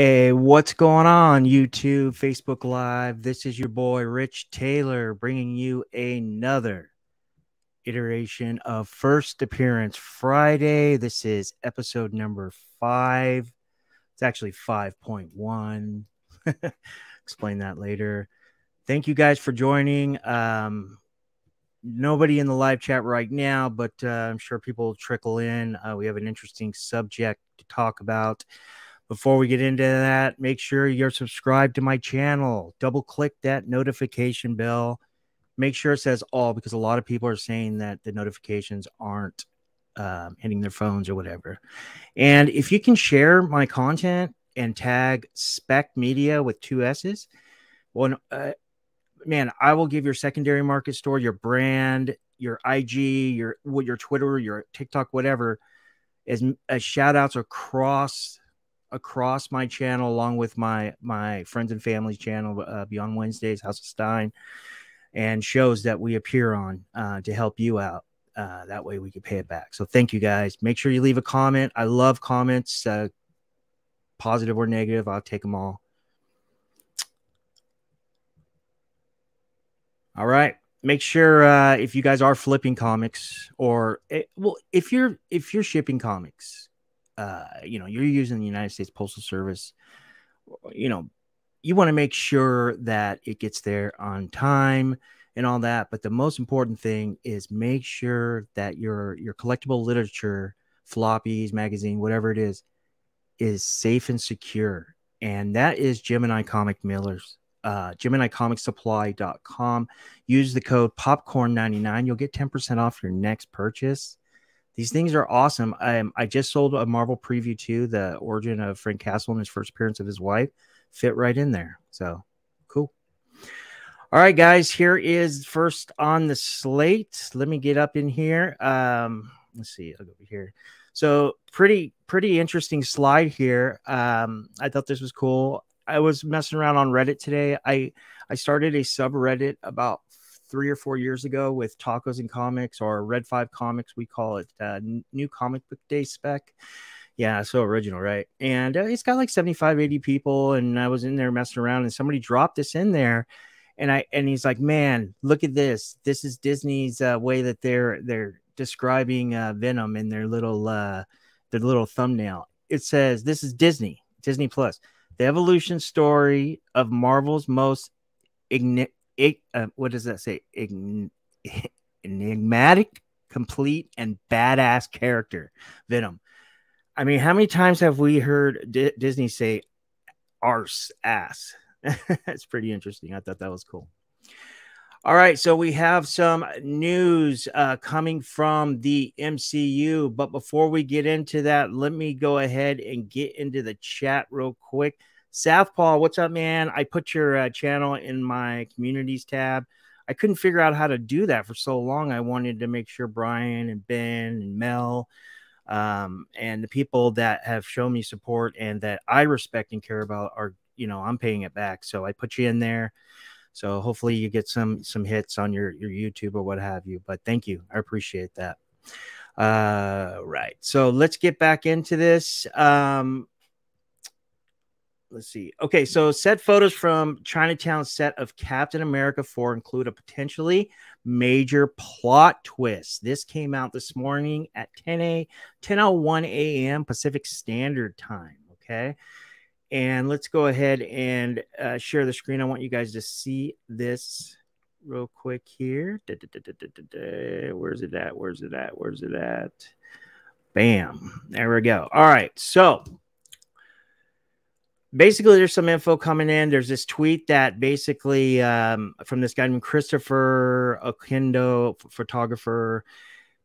Hey, what's going on, YouTube, Facebook Live? This is your boy, Rich Taylor, bringing you another iteration of First Appearance Friday. This is episode number 5. It's actually 5.1. Explain that later. Thank you guys for joining. Nobody in the live chat right now, but I'm sure people will trickle in. We have an interesting subject to talk about. Before we get into that, make sure you're subscribed to my channel. Double click that notification bell. Make sure it says all, because a lot of people are saying that the notifications aren't hitting their phones or whatever. And if you can share my content and tag Spec Media with 2 S's, well, man, I will give your secondary market store, your brand, your IG, your Twitter, your TikTok, whatever, as shout outs across my channel, along with my friends and family channel, Beyond Wednesdays, House of Stein, and shows that we appear on to help you out. That way we can pay it back. So thank you guys. Make sure you leave a comment. I love comments, positive or negative. I'll take them all. All right. Make sure if you guys are flipping comics, or well, if you're shipping comics, you know, you're using the United States Postal Service, you know, you want to make sure that it gets there on time and all that. But the most important thing is make sure that your collectible literature, floppies, magazine, whatever it is safe and secure. And that is Gemini Comic Millers, GeminiComicSupply.com. Use the code POPCORN99. You'll get 10% off your next purchase. These things are awesome. I just sold a Marvel preview too, the origin of Frank Castle and his first appearance of his wife. Fit right in there. So, cool. All right, guys. Here is first on the slate. Let me get up in here. Let's see. I'll go over here. So, pretty interesting slide here. I thought this was cool. I was messing around on Reddit today. I started a subreddit about 3 or 4 years ago with Tacos and Comics, or Red 5 Comics. We call it New Comic Book Day Spec. Yeah, so original, right? And it's got like 75, 80 people, and I was in there messing around, and somebody dropped this in there, and he's like, man, look at this. This is Disney's way that they're describing Venom in their little thumbnail. It says, this is Disney Plus, the evolution story of Marvel's most enigmatic, complete, and badass character, Venom. I mean, how many times have we heard Disney say arse ass? That's pretty interesting. I thought that was cool. All right, so we have some news coming from the MCU, but before we get into that, let me go ahead and get into the chat real quick. Southpaw, what's up, man? I put your channel in my communities tab. I couldn't figure out how to do that for so long. I wanted to make sure Brian and Ben and Mel and the people that have shown me support and that I respect and care about are, you know, I'm paying it back. So I put you in there. So hopefully you get some hits on your YouTube or what have you. But thank you. I appreciate that. Right. So let's get back into this. Let's see. Okay, so set photos from Chinatown set of Captain America 4 include a potentially major plot twist. This came out this morning at 10:01 a.m. Pacific Standard Time, okay? And let's go ahead and share the screen. I want you guys to see this real quick here. Where's it at? Where's it at? Where's it at? Bam. There we go. All right, so basically, there's some info coming in. There's this tweet that basically from this guy named Christopher Okindo, photographer,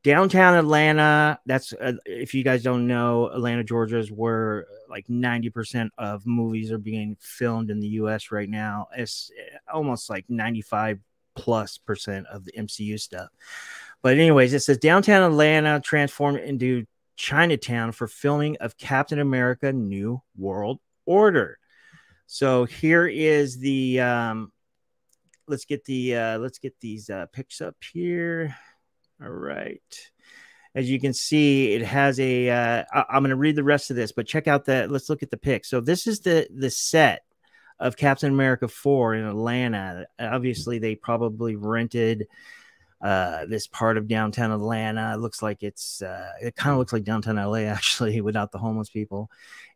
downtown Atlanta. That's if you guys don't know, Atlanta, Georgia is where like 90% of movies are being filmed in the U.S. right now. It's almost like 95+% of the MCU stuff. But anyways, it says downtown Atlanta transformed into Chinatown for filming of Captain America: New World Order. So here is the let's get these pics up here. All right, As you can see, it has a, I'm going to read the rest of this, but check out that. Let's look at the pic. So this is the set of Captain America 4 in Atlanta. Obviously, they probably rented this part of downtown Atlanta. It looks like it's, it kind of looks like downtown LA, actually, without the homeless people.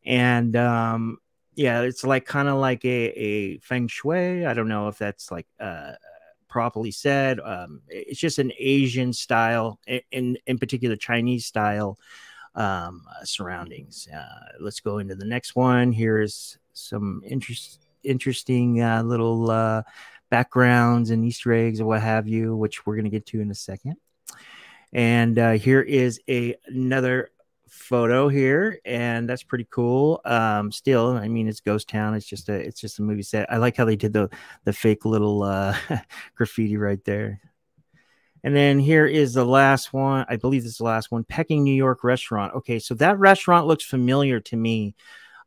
And yeah, it's like kind of like a feng shui. I don't know if that's like properly said. It's just an Asian style, in particular Chinese style surroundings. Let's go into the next one. Here's some interesting little backgrounds and Easter eggs or what have you, which we're going to get to in a second. And here is another photo here, and that's pretty cool. Still, I mean, it's ghost town. It's just a movie set. I like how they did the fake little graffiti right there. And then here is the last one. I believe this is the last one. Peking, New York restaurant. Okay, so that restaurant looks familiar to me.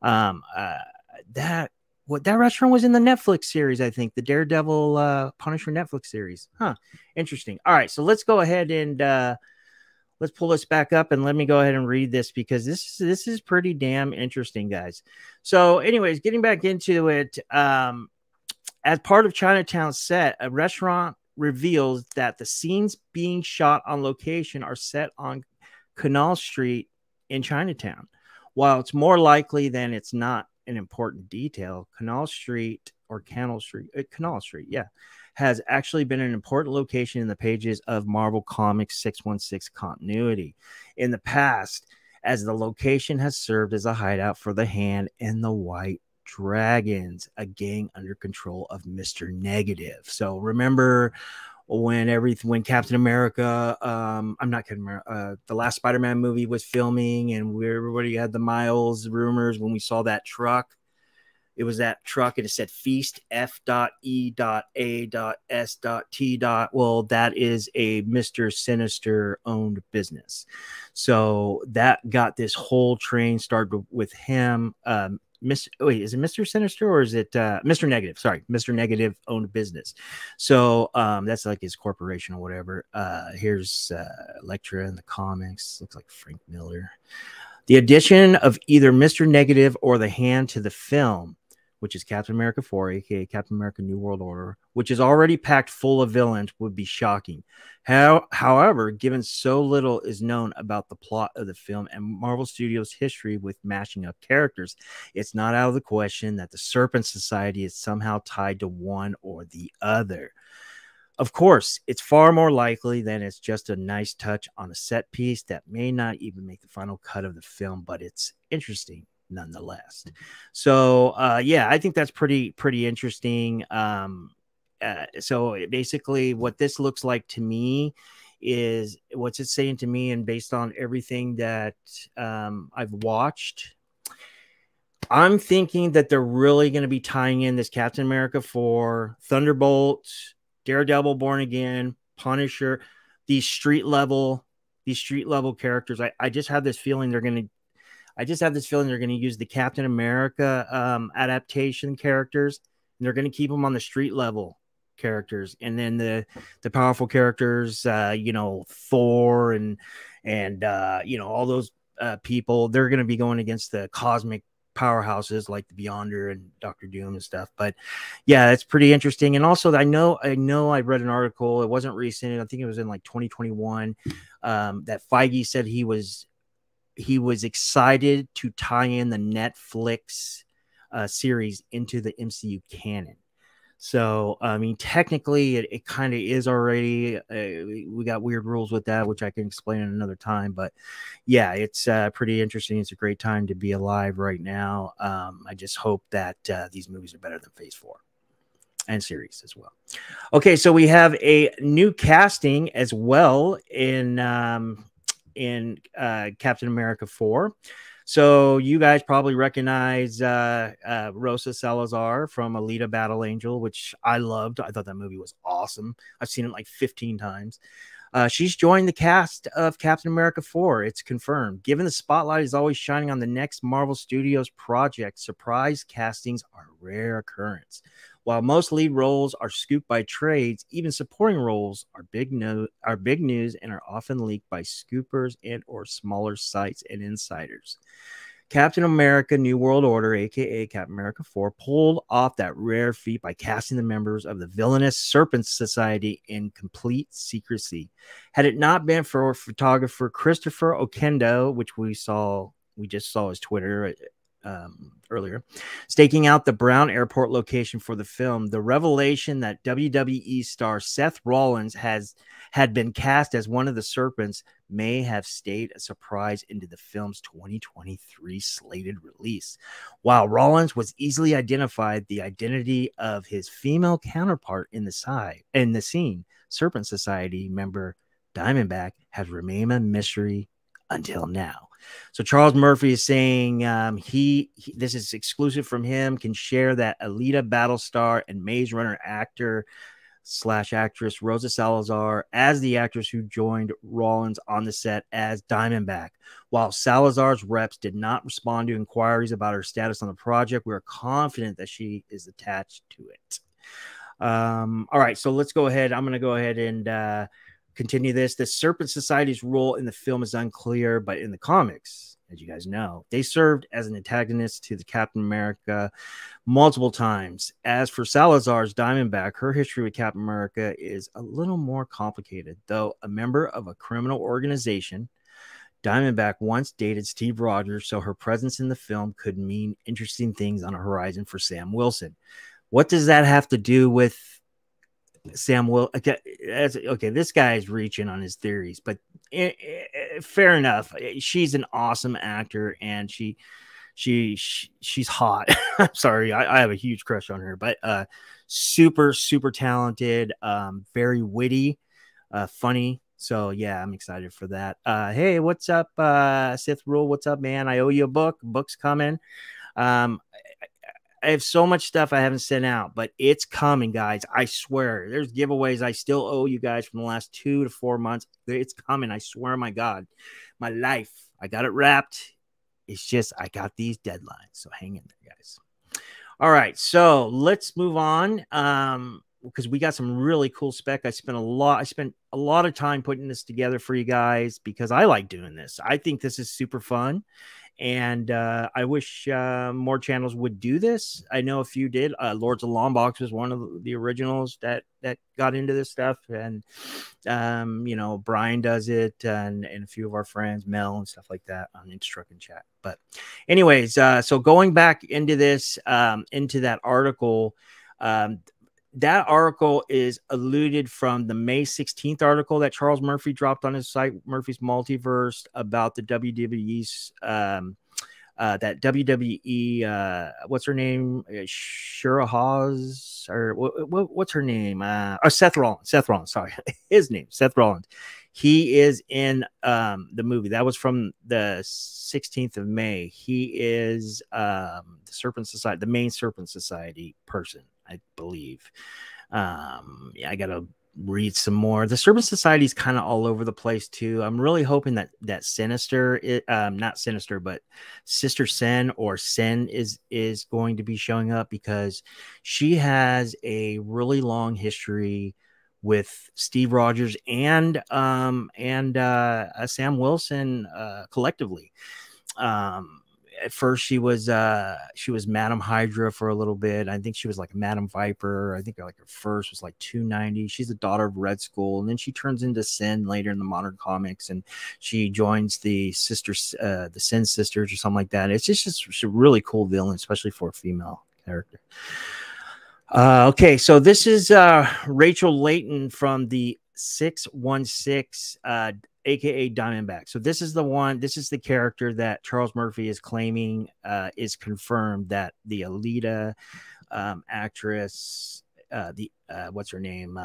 That restaurant was in the Netflix series, I think, the Daredevil Punisher Netflix series. Huh, interesting. All right, so let's go ahead and let's pull this back up, and let me go ahead and read this, because this is pretty damn interesting, guys. So anyways, getting back into it, as part of Chinatown's set, a restaurant reveals that the scenes being shot on location are set on Canal Street in Chinatown. While it's more likely than it's not an important detail, Canal Street, yeah, has actually been an important location in the pages of Marvel Comics 616 continuity in the past, as the location has served as a hideout for the Hand and the White Dragons, a gang under control of Mr. Negative. So remember when Captain America, the last Spider-Man movie was filming, and everybody had the Miles rumors. When we saw that truck, it was that truck, and it said feast F.E.A.S.T. Well, that is a Mr. Sinister owned business. So that got this whole train started with him. Wait, is it Mr. Sinister, or is it Mr. Negative? Sorry, Mr. Negative owned business. So that's like his corporation or whatever. Here's Elektra in the comics. Looks like Frank Miller. The addition of either Mr. Negative or the Hand to the film, which is Captain America 4, aka Captain America New World Order, which is already packed full of villains, would be shocking. However, given so little is known about the plot of the film and Marvel Studios' history with mashing up characters, it's not out of the question that the Serpent Society is somehow tied to one or the other. Of course, it's far more likely than it's just a nice touch on a set piece that may not even make the final cut of the film, but it's interesting nonetheless. So yeah, I think that's pretty interesting. So basically what this looks like to me is, what's it saying to me, and based on everything that I've watched, I'm thinking that they're really going to be tying in this Captain America 4, Thunderbolts, Daredevil Born Again, Punisher, these street level characters. I just have this feeling they're going to use the Captain America adaptation characters, and they're going to keep them on the street level characters, and then the powerful characters, you know, Thor and you know, all those people. They're going to be going against the cosmic powerhouses like the Beyonder and Dr. Doom and stuff. But yeah, it's pretty interesting. And also, I know I read an article. It wasn't recent. I think it was in like 2021. That Feige said he was excited to tie in the Netflix series into the MCU canon. So, I mean, technically it kind of is already, we got weird rules with that, which I can explain in another time, but yeah, it's pretty interesting. It's a great time to be alive right now. I just hope that these movies are better than Phase 4 and series as well. Okay. So we have a new casting as well in Captain America 4. So you guys probably recognize Rosa Salazar from Alita Battle Angel, which I loved. I thought that movie was awesome. I've seen it like 15 times. She's joined the cast of Captain America 4. It's confirmed. Given the spotlight is always shining on the next Marvel Studios project, surprise castings are a rare occurrence. While most lead roles are scooped by trades, even supporting roles are big news and are often leaked by scoopers and or smaller sites and insiders. Captain America New World Order, aka Captain America 4, pulled off that rare feat by casting the members of the villainous Serpent Society in complete secrecy. Had it not been for photographer Christopher Okindo, which we just saw his Twitter earlier, staking out the Brown Airport location for the film, the revelation that WWE star Seth Rollins had been cast as one of the Serpents may have stayed a surprise into the film's 2023 slated release. While Rollins was easily identified, the identity of his female counterpart in the scene, Serpent Society member Diamondback, has remained a mystery until now. So Charles Murphy is saying this is exclusive from him, can share that Alita Battlestar and Maze Runner actor slash actress Rosa Salazar as the actress who joined Rollins on the set as Diamondback. While Salazar's reps did not respond to inquiries about her status on the project, we are confident that she is attached to it. All right, so let's go ahead. I'm going to go ahead and continue this. The Serpent Society's role in the film is unclear, but in the comics, as you guys know, they served as an antagonist to the Captain America multiple times. As for Salazar's Diamondback, her history with Captain America is a little more complicated. Though a member of a criminal organization, Diamondback once dated Steve Rogers, so her presence in the film could mean interesting things on a horizon for Sam Wilson. What does that have to do with Sam Wilson? Okay, this guy's reaching on his theories, but fair enough. She's an awesome actor, and she's hot. I'm sorry, I have a huge crush on her, but super talented, very witty, funny. So yeah, I'm excited for that. Hey, what's up, Sith Rule? What's up, man? I owe you a book. Book's coming. I have so much stuff I haven't sent out, but it's coming, guys. I swear. There's giveaways I still owe you guys from the last 2 to 4 months. It's coming. I swear, my God. My life. I got it wrapped. It's just I got these deadlines. So hang in there, guys. All right. So let's move on because we got some really cool spec. I spent a lot of time putting this together for you guys because I like doing this. I think this is super fun. And I wish more channels would do this. I know a few did. Lords of Lombox was one of the originals that got into this stuff. And, you know, Brian does it and a few of our friends, Mel and stuff like that on Instruct and Chat. But anyways, so going back into this, into that article, that article is alluded from the May 16th article that Charles Murphy dropped on his site, Murphy's Multiverse, about the WWE's, that WWE, what's her name? Shura Hawes, or what's her name? Oh, Seth Rollins, sorry. His name, Seth Rollins. He is in the movie. That was from the 16th of May. He is the Serpent Society, the main Serpent Society person, I believe. Yeah, I got to read some more. The Serpent Society is kind of all over the place too. I'm really hoping that Sinister, not Sinister, but Sister Sen or Sen is going to be showing up because she has a really long history with Steve Rogers and Sam Wilson collectively. At first, she was Madam Hydra for a little bit. I think she was like Madam Viper. I think like her first was like 290. She's the daughter of Red Skull, and then she turns into Sin later in the modern comics, and she joins the sisters, the Sin sisters, or something like that. It's just a really cool villain, especially for a female character. Okay, so this is Rachel Layton from the 616. AKA Diamondback. So this is the one, this is the character that Charles Murphy is claiming is confirmed that the Alita actress, what's her name?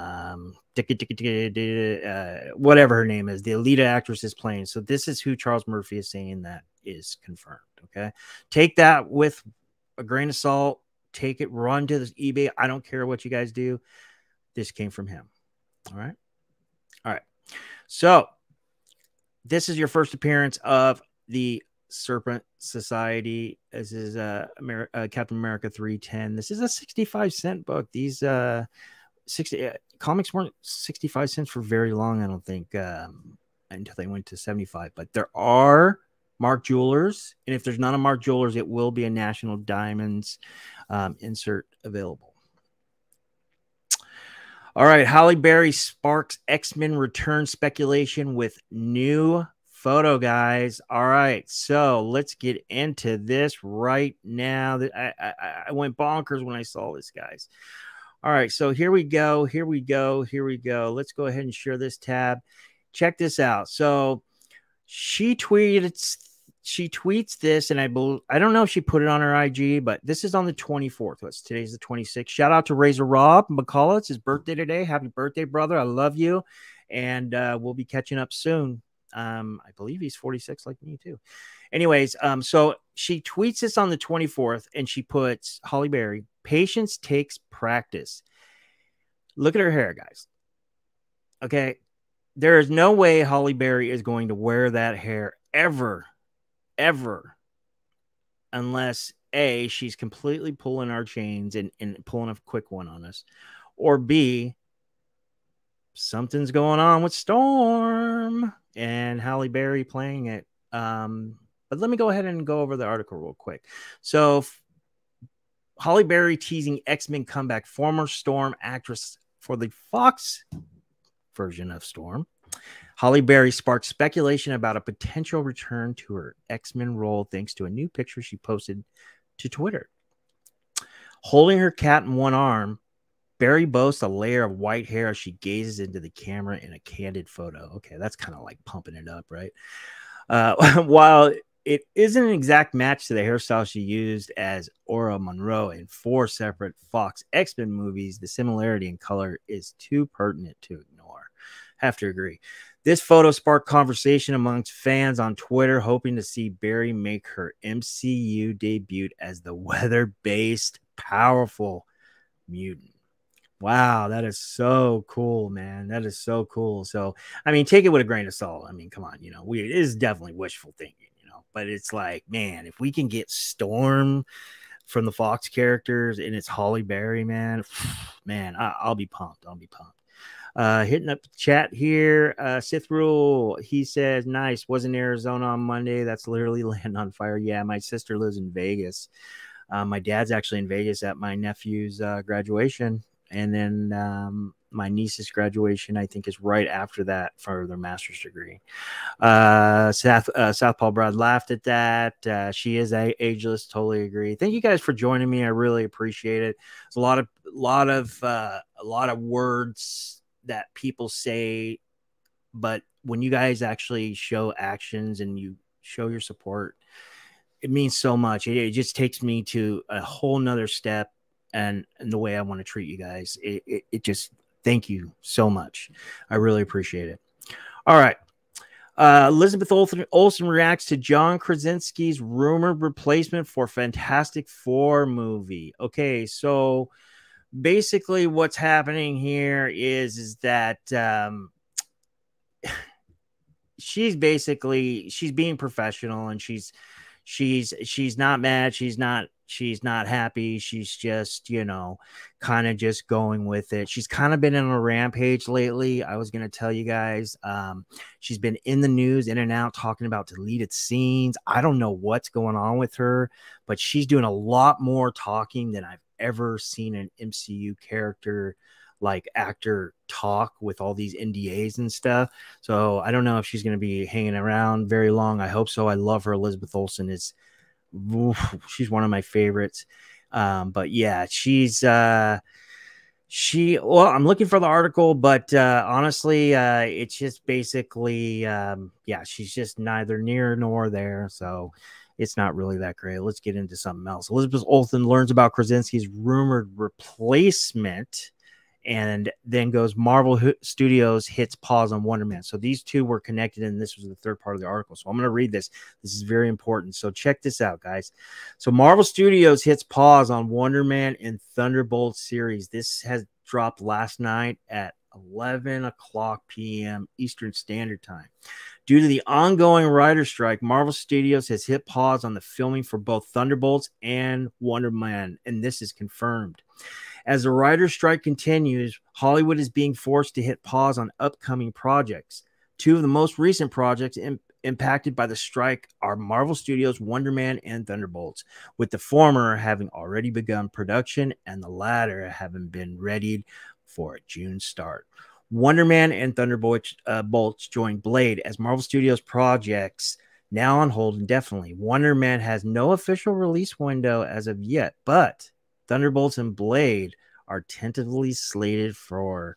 Whatever her name is, the Alita actress is playing. So this is who Charles Murphy is saying that is confirmed. Okay. Take that with a grain of salt. Take it, run to this eBay. I don't care what you guys do. This came from him. All right. All right. So this is your first appearance of the Serpent Society. This is Captain America 310. This is a 65-cent book. These comics weren't 65 cents for very long, I don't think, until they went to 75. But there are Mark Jewelers, and if there's not a Mark Jewelers, it will be a National Diamonds insert available. All right, Halle Berry sparks X-Men return speculation with new photo, guys. All right, so let's get into this right now. I went bonkers when I saw this, guys. All right, so here we go, here we go, here we go. Let's go ahead and share this tab. Check this out. So she tweets this, and I don't know if she put it on her IG, but this is on the 24th. Today's the 26th. Shout out to Razor Rob McCullough. It's his birthday today. Happy birthday, brother. I love you, and we'll be catching up soon. I believe he's 46 like me too. Anyways, so she tweets this on the 24th, and she puts, Halle Berry, patience takes practice. Look at her hair, guys. Okay. There is no way Halle Berry is going to wear that hair ever, unless A, she's completely pulling our chains and pulling a quick one on us, or B, something's going on with Storm and Halle Berry playing it. But let me go ahead and go over the article real quick. So Halle Berry teasing X-Men comeback, former Storm actress for the Fox version of Storm. Halle Berry sparked speculation about a potential return to her X-Men role thanks to a new picture she posted to Twitter. Holding her cat in one arm, Berry boasts a layer of white hair as she gazes into the camera in a candid photo. Okay, that's kind of like pumping it up, right? While it isn't an exact match to the hairstyle she used as Aura Monroe in 4 separate Fox X-Men movies, the similarity in color is too pertinent to ignore. Have to agree. This photo sparked conversation amongst fans on Twitter, hoping to see Berry make her MCU debut as the weather-based, powerful mutant. Wow, that is so cool, man. That is so cool. So, I mean, take it with a grain of salt. I mean, come on, you know, it is definitely wishful thinking, you know, but it's like, man, if we can get Storm from the Fox characters and it's Halle Berry, man, I'll be pumped. I'll be pumped. Hitting up the chat here. Sith Rule, he says, nice. Was in Arizona on Monday. That's literally land on fire. Yeah, my sister lives in Vegas. My dad's actually in Vegas at my nephew's graduation. And then my niece's graduation, I think, is right after that for their master's degree. Southpaw Brad laughed at that. She is ageless. Totally agree. Thank you guys for joining me. I really appreciate it. It's a lot of words that people say, but when you guys actually show actions and you show your support, it means so much. It just takes me to a whole nother step. And the way I want to treat you guys, it just, thank you so much. I really appreciate it. All right. Elizabeth Olsen reacts to John Krasinski's rumored replacement for Fantastic Four movie. Okay, so basically what's happening here is that she's being professional, and she's not mad. She's not happy. She's just, you know, kind of just going with it. She's kind of been on a rampage lately. I was going to tell you guys, she's been in the news, in and out, talking about deleted scenes. I don't know what's going on with her, but she's doing a lot more talking than I've ever seen an MCU character like actor talk, with all these NDAs and stuff. So I don't know if she's going to be hanging around very long. I hope so. I love her. Elizabeth Olsen is, she's one of my favorites. But yeah, well, I'm looking for the article, but honestly, it's just basically, yeah, she's just neither near nor there. So it's not really that great. Let's get into something else. Elizabeth Olsen learns about Krasinski's rumored replacement, and then goes, Marvel Studios hits pause on Wonder Man. So these two were connected, and this was the third part of the article. So I'm going to read this. This is very important. So check this out, guys. So Marvel Studios hits pause on Wonder Man and Thunderbolts series. This has dropped last night at 11 o'clock p.m. Eastern Standard Time. Due to the ongoing writer strike, Marvel Studios has hit pause on the filming for both Thunderbolts and Wonder Man, and this is confirmed. As the writer strike continues, Hollywood is being forced to hit pause on upcoming projects. Two of the most recent projects impacted by the strike are Marvel Studios' Wonder Man and Thunderbolts, with the former having already begun production and the latter having been readied for a June start. Wonder Man and Thunderbolts join Blade as Marvel Studios projects now on hold indefinitely. Wonder Man has no official release window as of yet, but Thunderbolts and Blade are tentatively slated for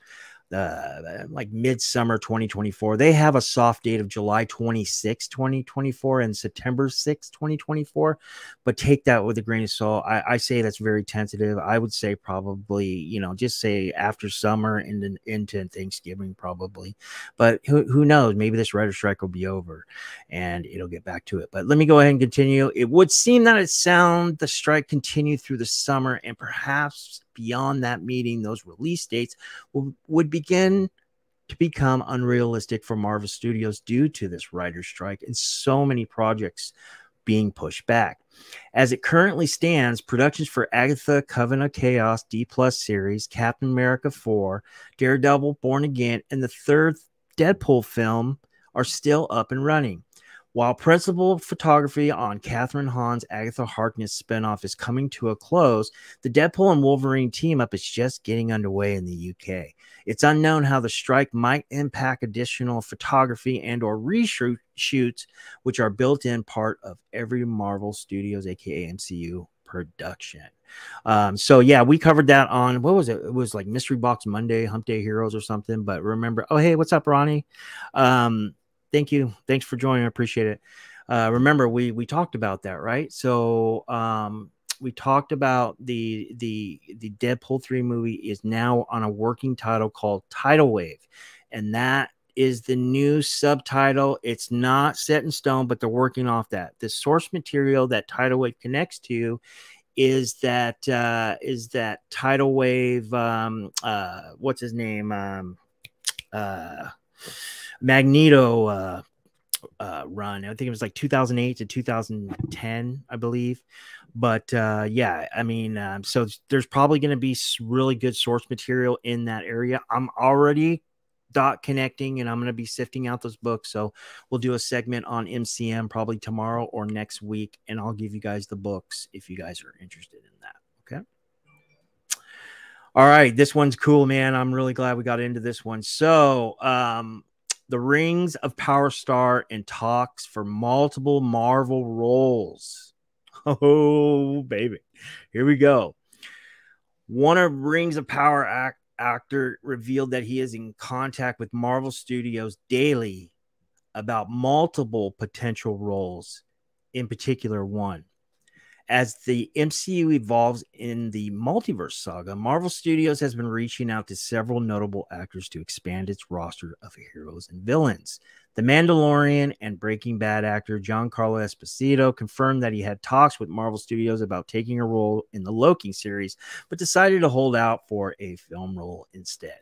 like midsummer 2024. They have a soft date of July 26, 2024 and September 6, 2024, but take that with a grain of salt. I say that's very tentative. I would say probably, you know, just say after summer and then into Thanksgiving probably, but who knows? Maybe this writer strike will be over and it'll get back to it. But let me go ahead and continue. It would seem that the strike continued through the summer and perhaps beyond that meeting, those release dates would begin to become unrealistic for Marvel Studios due to this writer's strike and so many projects being pushed back. As it currently stands, productions for Agatha, Coven of Chaos, D+ series, Captain America 4, Daredevil Born Again, and the third Deadpool film are still up and running. While principal photography on Kathryn Hahn's Agatha Harkness spinoff is coming to a close, the Deadpool and Wolverine team-up is just getting underway in the UK. It's unknown how the strike might impact additional photography and or reshoots, which are built-in part of every Marvel Studios, aka MCU, production. So yeah, we covered that on, what was it? It was like Mystery Box Monday, Hump Day Heroes or something, but remember, oh, hey, what's up, Ronnie? Thank you. Thanks for joining. I appreciate it. Remember, we talked about that, right? So we talked about the Deadpool 3 movie is now on a working title called Tidal Wave. And that is the new subtitle. It's not set in stone, but they're working off that. The source material that Tidal Wave connects to is that Tidal Wave, what's his name? Magneto run. I think it was like 2008 to 2010, I believe. But yeah, I mean, so there's probably going to be really good source material in that area. I'm already dot connecting and I'm going to be sifting out those books. So we'll do a segment on MCM probably tomorrow or next week. And I'll give you guys the books if you guys are interested in that. Okay. All right. This one's cool, man. I'm really glad we got into this one. So, the Rings of Power star in talks for multiple Marvel roles. Oh, baby. Here we go. One of Rings of Power actor revealed that he is in contact with Marvel Studios daily about multiple potential roles, in particular one. As the MCU evolves in the multiverse saga, Marvel Studios has been reaching out to several notable actors to expand its roster of heroes and villains. The Mandalorian and Breaking Bad actor Giancarlo Esposito confirmed that he had talks with Marvel Studios about taking a role in the Loki series, but decided to hold out for a film role instead.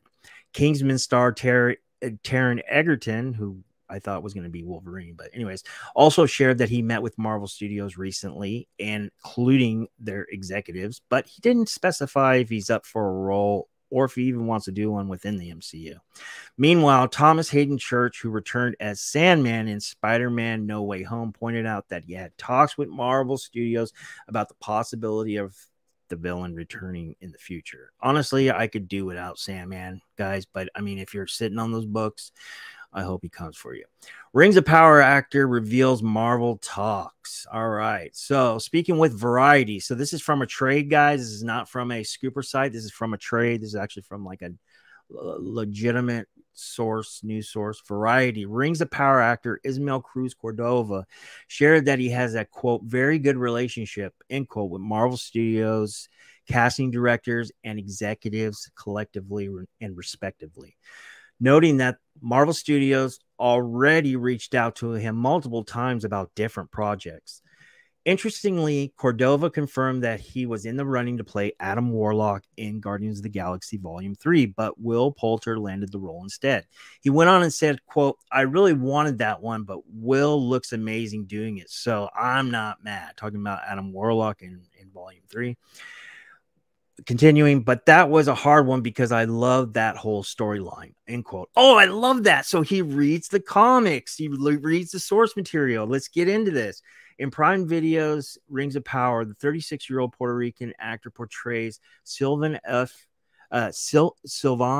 Kingsman star Taron Egerton, who I thought was going to be Wolverine, but anyways, also shared that he met with Marvel Studios recently, including their executives, but he didn't specify if he's up for a role or if he even wants to do one within the MCU. Meanwhile, Thomas Hayden Church, who returned as Sandman in Spider-Man No Way Home, pointed out that he had talks with Marvel Studios about the possibility of the villain returning in the future. Honestly, I could do without Sandman, guys, but I mean, if you're sitting on those books, I hope he comes for you. Rings of Power actor reveals Marvel talks. All right. So speaking with Variety. So this is from a trade, guys. This is not from a scooper site. This is from a trade. This is actually from like a legitimate source, news source. Variety. Rings of Power actor Ismael Cruz Cordova shared that he has a, quote, very good relationship, end quote, with Marvel Studios, casting directors, and executives collectively and respectively, noting that Marvel Studios already reached out to him multiple times about different projects. Interestingly, Cordova confirmed that he was in the running to play Adam Warlock in Guardians of the Galaxy Volume 3, but Will Poulter landed the role instead. He went on and said, quote, "I really wanted that one, but Will looks amazing doing it, so I'm not mad." Talking about Adam Warlock in Volume 3. Continuing, "But that was a hard one because I love that whole storyline," end quote. Oh, I love that. So he reads the comics. He reads the source material. Let's get into this. In Prime Video's Rings of Power, the 36-year-old Puerto Rican actor portrays Sylvan F. Orander.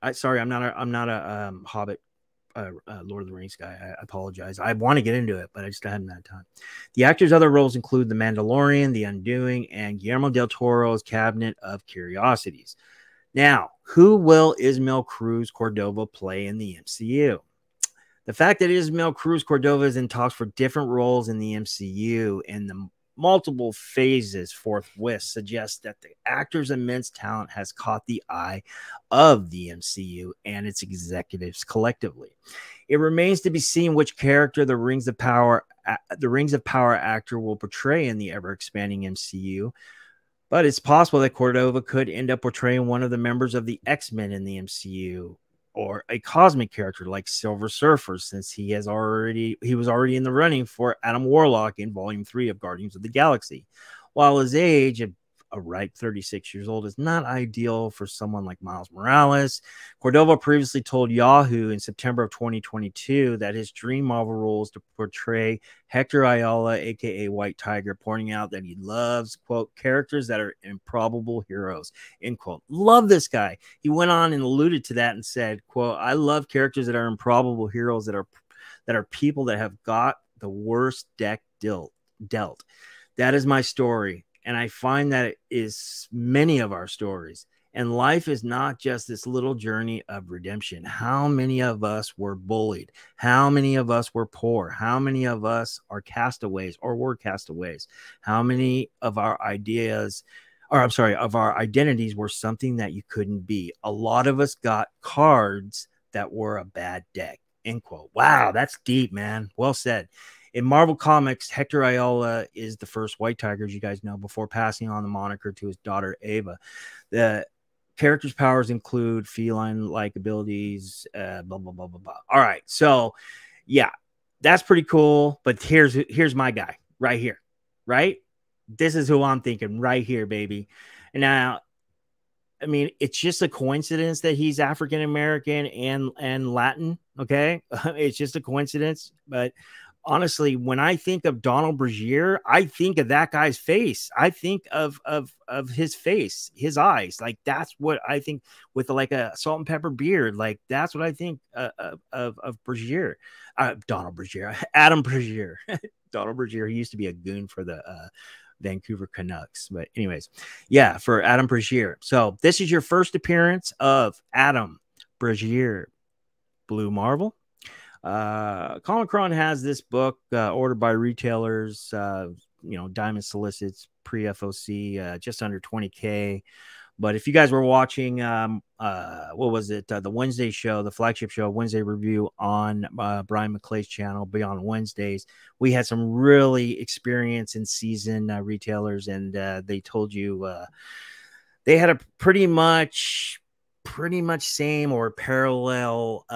I'm not a Hobbit, Lord of the Rings guy. I apologize. I want to get into it, but I just hadn't had time. The actor's other roles include The Mandalorian, The Undoing, and Guillermo del Toro's Cabinet of Curiosities. Now, who will Ismael Cruz Cordova play in the MCU? The fact that Ismael Cruz Cordova is in talks for different roles in the MCU and the multiple phases forthwith suggests that the actor's immense talent has caught the eye of the MCU and its executives collectively. It remains to be seen which character the Rings of Power actor will portray in the ever-expanding MCU. But it's possible that Cordova could end up portraying one of the members of the X-Men in the MCU, or a cosmic character like Silver Surfer, since he was already in the running for Adam Warlock in Volume 3 of Guardians of the Galaxy. While his age of a ripe 36 years old is not ideal for someone like Miles Morales, Cordova previously told Yahoo in September of 2022 that his dream Marvel role is to portray Hector Ayala, aka White Tiger, pointing out that he loves, quote, "characters that are improbable heroes," end quote. Love this guy. He went on and alluded to that and said, quote, "I love characters that are improbable heroes, that are people that have got the worst deck dealt. That is my story. And I find that it is many of our stories. And life is not just this little journey of redemption. How many of us were bullied? How many of us were poor? How many of us are castaways or were castaways? How many of our identities were something that you couldn't be? A lot of us got cards that were a bad deck," end quote. Wow, that's deep, man. Well said. In Marvel Comics, Hector Ayala is the first White Tiger, as you guys know, before passing on the moniker to his daughter, Ava. The character's powers include feline-like abilities, blah, blah, blah, blah, blah. All right, so, yeah, that's pretty cool, but here's my guy right here, right? This is who I'm thinking right here, baby. And now, I mean, it's just a coincidence that he's African-American and Latin, okay? It's just a coincidence, but honestly, when I think of Donald Brazier, I think of that guy's face. I think of his face, his eyes. Like, that's what I think with like a salt and pepper beard. Like, that's what I think of Brazier, Donald Brazier, Adam Brazier, Donald Brazier. He used to be a goon for the Vancouver Canucks. But anyways, yeah, for Adam Brazier. So this is your first appearance of Adam Brazier, Blue Marvel. Comic-Con has this book ordered by retailers, you know, Diamond solicits pre-FOC, just under 20K. But if you guys were watching, what was it? The Wednesday show, the flagship show, Wednesday Review on Brian McClay's channel, Beyond Wednesdays, we had some really experienced and seasoned retailers, and they told you they had a pretty much same or parallel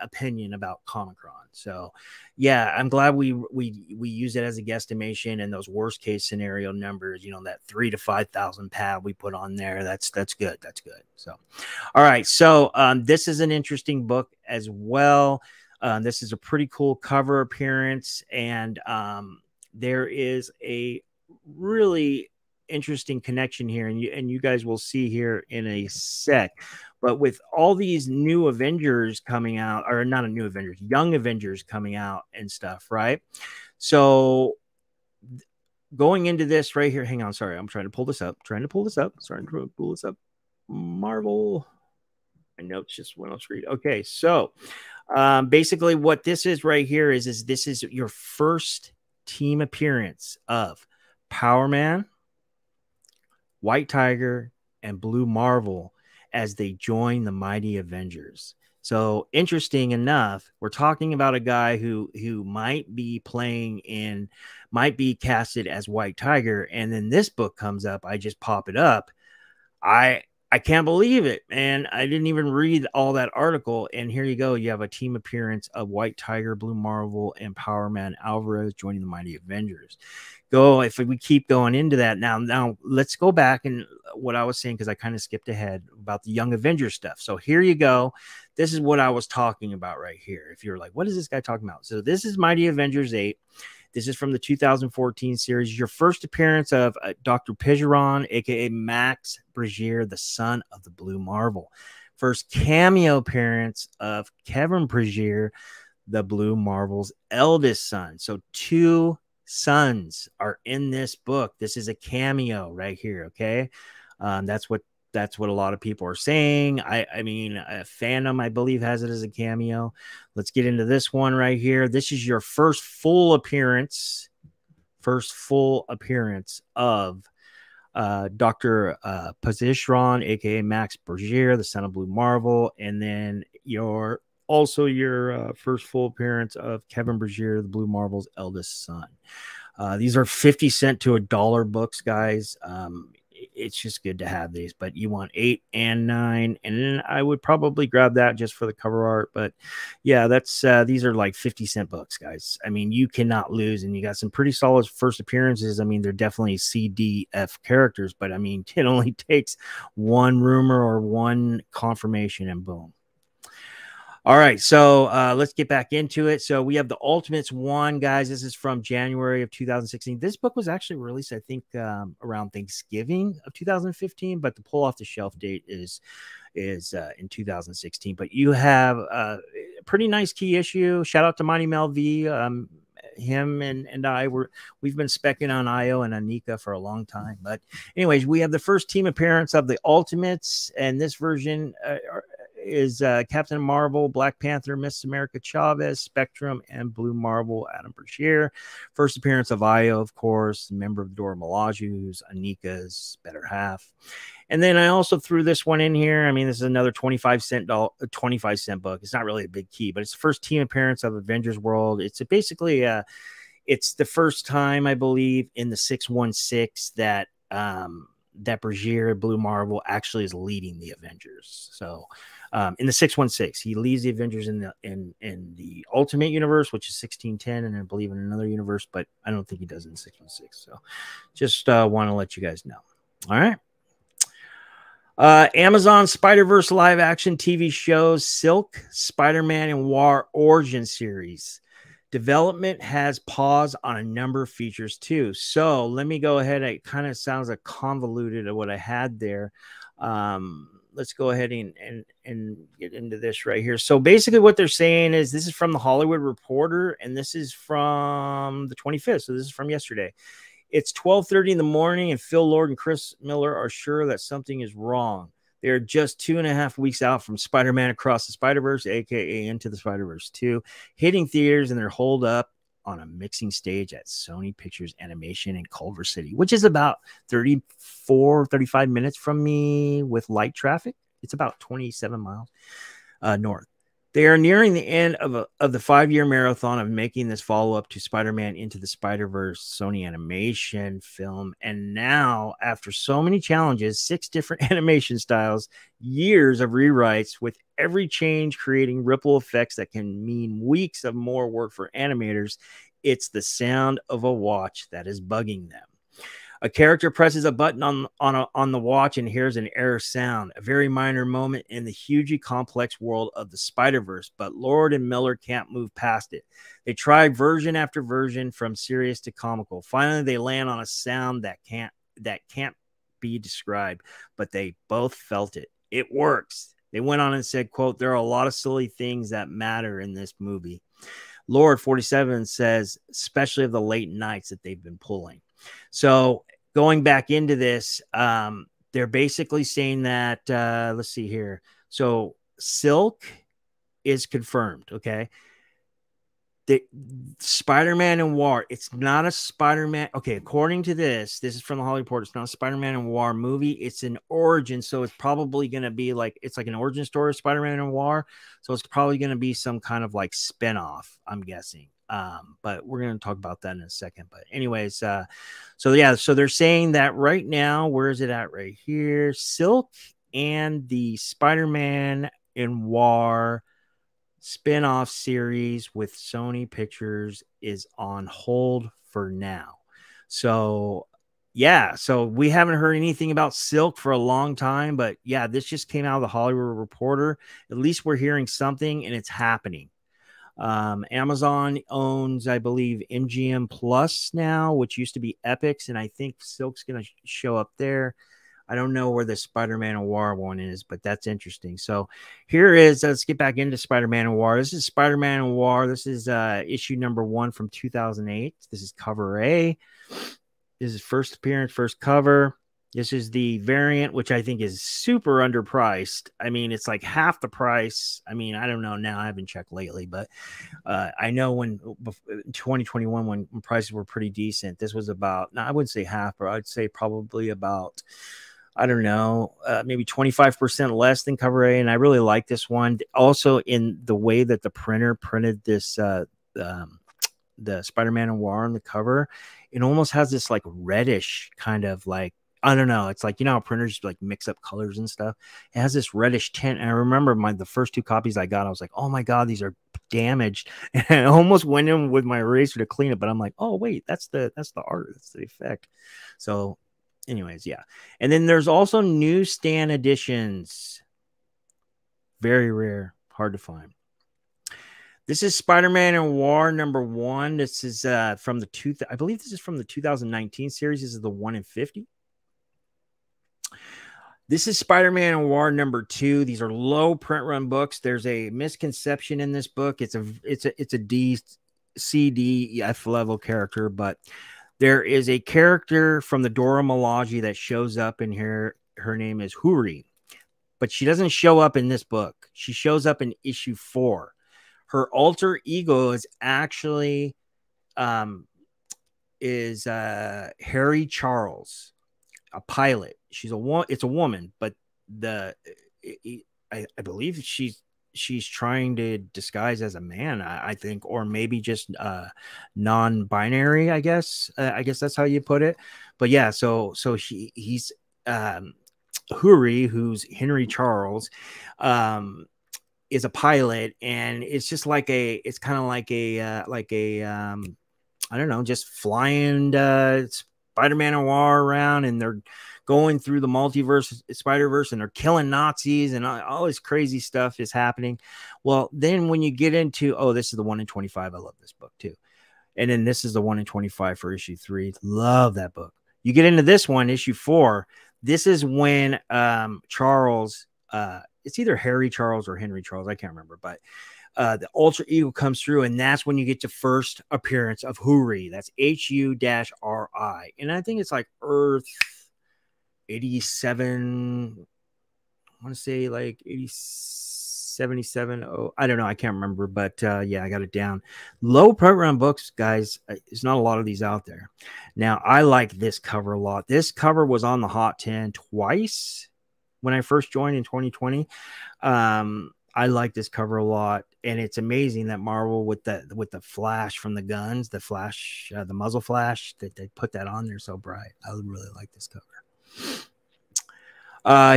opinion about Comic-Con. So yeah, I'm glad we use it as a guesstimation, and those worst case scenario numbers, you know, that 3,000 to 5,000 pad we put on there, that's good. That's good. So, all right. So, this is an interesting book as well. This is a pretty cool cover appearance, and, there is a really interesting connection here, and you guys will see here in a sec. But with all these new Avengers coming out, or not a new Avengers, young Avengers coming out and stuff, right? So going into this right here, hang on, sorry, I'm trying to pull this up, Marvel. My notes just went on screen. Okay, so basically what this is right here is this is your first team appearance of Power Man, White Tiger, and Blue Marvel as they join the Mighty Avengers. So interesting enough, we're talking about a guy who might be playing in, might be casted as White Tiger. And then this book comes up. I just pop it up. I can't believe it, man. I didn't even read all that article. And here you go. You have a team appearance of White Tiger, Blue Marvel, and Power Man Alvarez joining the Mighty Avengers. Go, if we keep going into that now, let's go back and what I was saying, because I kind of skipped ahead about the Young Avengers stuff. So here you go. This is what I was talking about right here. If you're like, what is this guy talking about? So this is Mighty Avengers 8. This is from the 2014 series. Your first appearance of Dr. Pijeron, a.k.a. Max Bregier, the son of the Blue Marvel. First cameo appearance of Kevin Bregier, the Blue Marvel's eldest son. So two sons are in this book. This is a cameo right here, okay? That's what a lot of people are saying. I mean, fandom, I believe, has it as a cameo. Let's get into this one right here. This is your first full appearance of Dr. Pijeron, a.k.a. Max Bregier, the son of Blue Marvel. And then your first full appearance of Kevin Bregier, the Blue Marvel's eldest son. These are 50 cent to $1 books, guys. It's just good to have these, but you want 8 and 9, and I would probably grab that just for the cover art. But yeah, that's these are like 50 cent books, guys. I mean, you cannot lose, and you got some pretty solid first appearances. I mean, they're definitely CDF characters, but I mean, it only takes one rumor or one confirmation and boom. All right, so let's get back into it. So we have the Ultimates 1, guys. This is from January of 2016. This book was actually released, I think, around Thanksgiving of 2015, but the pull off the shelf date is in 2016. But you have a pretty nice key issue. Shout out to Monty Mel V. Him and I we've been specking on Io and Anika for a long time. But anyways, we have the first team appearance of the Ultimates, and this version is Captain Marvel, Black Panther, Miss America Chavez, Spectrum, and Blue Marvel, Adam Bregier. First appearance of Io, of course, member of Dora Milaje, who's Anika's better half. And then I also threw this one in here. I mean, this is another 25 cent book. It's not really a big key, but it's the first team appearance of Avengers World. It's basically it's the first time, I believe, in the 616 that that Bregier, Blue Marvel, actually is leading the Avengers. So in the 616, he leads the Avengers in the Ultimate Universe, which is 1610, and I believe in another universe, but I don't think he does in 616. So just want to let you guys know. All right. Amazon Spider-Verse live action TV shows, Silk, Spider-Man, and Noir Origin series. Development has paused on a number of features too. So let me go ahead. It kind of sounds like convoluted of what I had there. Let's go ahead and get into this right here. So basically what they're saying is, this is from the Hollywood Reporter, and this is from the 25th. So this is from yesterday. It's 12:30 in the morning, and Phil Lord and Chris Miller are sure that something is wrong. They're just 2.5 weeks out from Spider-Man Across the Spider-Verse, a.k.a. Into the Spider-Verse 2, hitting theaters, and they're holed up on a mixing stage at Sony Pictures Animation in Culver City, which is about 34, 35 minutes from me with light traffic. It's about 27 miles north. They are nearing the end of the 5-year marathon of making this follow-up to Spider-Man Into the Spider-Verse Sony Animation film. And now, after so many challenges, 6 different animation styles, years of rewrites, with every change creating ripple effects that can mean weeks of more work for animators, it's the sound of a watch that is bugging them. A character presses a button on the watch and hears an error sound, a very minor moment in the hugely complex world of the Spider-Verse, but Lord and Miller can't move past it. They try version after version, from serious to comical. Finally, they land on a sound that can't be described, but they both felt it. It works. They went on and said, quote, "There are a lot of silly things that matter in this movie." Lord 47 says, especially of the late nights that they've been pulling. So going back into this, they're basically saying that, let's see here. So Silk is confirmed. Okay. Spider-Man and War. It's not a Spider-Man. Okay, according to this, this is from the Hollywood Reporter. It's not a Spider-Man and War movie. It's an origin, so it's probably going to be like it's like an origin story of Spider-Man and War. So it's probably going to be some kind of like spinoff, I'm guessing. But we're going to talk about that in a second. But anyways, so yeah, so they're saying that right now. Where is it at right here? Silk and the Spider-Man and War spin-off series with Sony Pictures is on hold for now. So yeah, so we haven't heard anything about Silk for a long time, but yeah, this just came out of the Hollywood Reporter. At least we're hearing something and it's happening. Amazon owns, I believe, MGM Plus now, which used to be Epix, and I think Silk's going to show up there. I don't know where the Spider-Man and War one is, but that's interesting. So here is, let's get back into Spider-Man and War. This is Spider-Man and War. This is issue number 1 from 2008. This is cover A. This is first appearance, first cover. This is the variant, which I think is super underpriced. I mean, it's like half the price. I mean, I don't know now. I haven't checked lately, but I know when 2021, when prices were pretty decent, this was about, no, I wouldn't say half, but I'd say probably about, I don't know, maybe 25% less than cover A. And I really like this one. Also in the way that the printer printed this, the Spider-Man and War on the cover, it almost has this like reddish kind of like, I don't know. It's like, you know how printers like mix up colors and stuff. It has this reddish tint. And I remember the first two copies I got, I was like, oh my God, these are damaged. And I almost went in with my eraser to clean it, but I'm like, oh wait, that's the art, that's the effect. So anyways, yeah. And then there's also newsstand editions. Very rare, hard to find. This is Spider-Man and War #1. This is from the I believe this is from the 2019 series. This is the 1 in 50. This is Spider-Man and War #2. These are low print run books. There's a misconception in this book. It's a D, C, D, F level character, but there is a character from the Dora Milaje that shows up in here. Her name is Huri, but she doesn't show up in this book. She shows up in issue 4. Her alter ego is actually Harry Charles, a pilot. It's a woman, but I believe she's trying to disguise as a man, I think, or maybe just non-binary, I guess. I guess that's how you put it. But yeah, so he's Huri, who's Henry Charles, is a pilot, and it's just like it's kind of like a I don't know, just flying Spider-Man and War around, and they're going through the multiverse, Spider-Verse, and they're killing Nazis, and all this crazy stuff is happening. Well, then when you get into, oh, this is the 1 in 25. I love this book too. And then this is the 1 in 25 for issue 3. Love that book. You get into this one, issue 4. This is when Charles, it's either Harry Charles or Henry Charles, I can't remember, but the alter ego comes through, and that's when you get the first appearance of Huri. That's HURI, and I think it's like Earth 87. I want to say like 77. Oh, I don't know, I can't remember, but yeah, I got it down. Low print run books, guys. There's not a lot of these out there. Now, I like this cover a lot. This cover was on the Hot 10 twice when I first joined in 2020. I like this cover a lot, and it's amazing that Marvel with the flash from the guns, the flash, the muzzle flash, that they put that on there so bright. I really like this cover.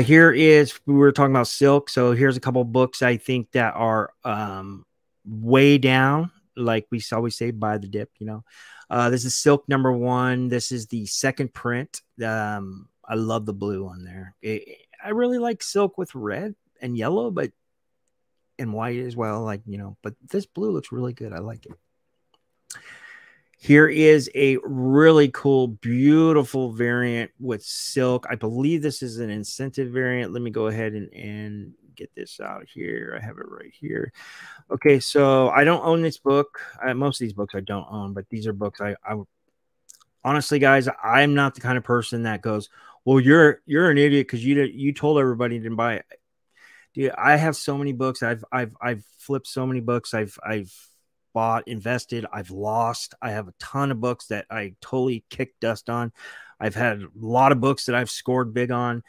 Here is, we were talking about Silk, so here's a couple books I think that are way down, like we always say, by the dip, you know. This is Silk #1. This is the second print. I love the blue on there. I really like Silk with red and yellow, but and white as well, like, you know, but this blue looks really good. I like it. Here is a really cool, beautiful variant with Silk. I believe this is an incentive variant. Let me go ahead and get this out here. I have it right here. Okay, so I don't own this book. Most of these books I don't own, but these are books I honestly, guys, I'm not the kind of person that goes, well, you're an idiot because you told everybody you didn't buy it. Dude, I have so many books. I've flipped so many books. I've bought, invested. I've lost. I have a ton of books that I totally kicked dust on. I've had a lot of books that I've scored big on,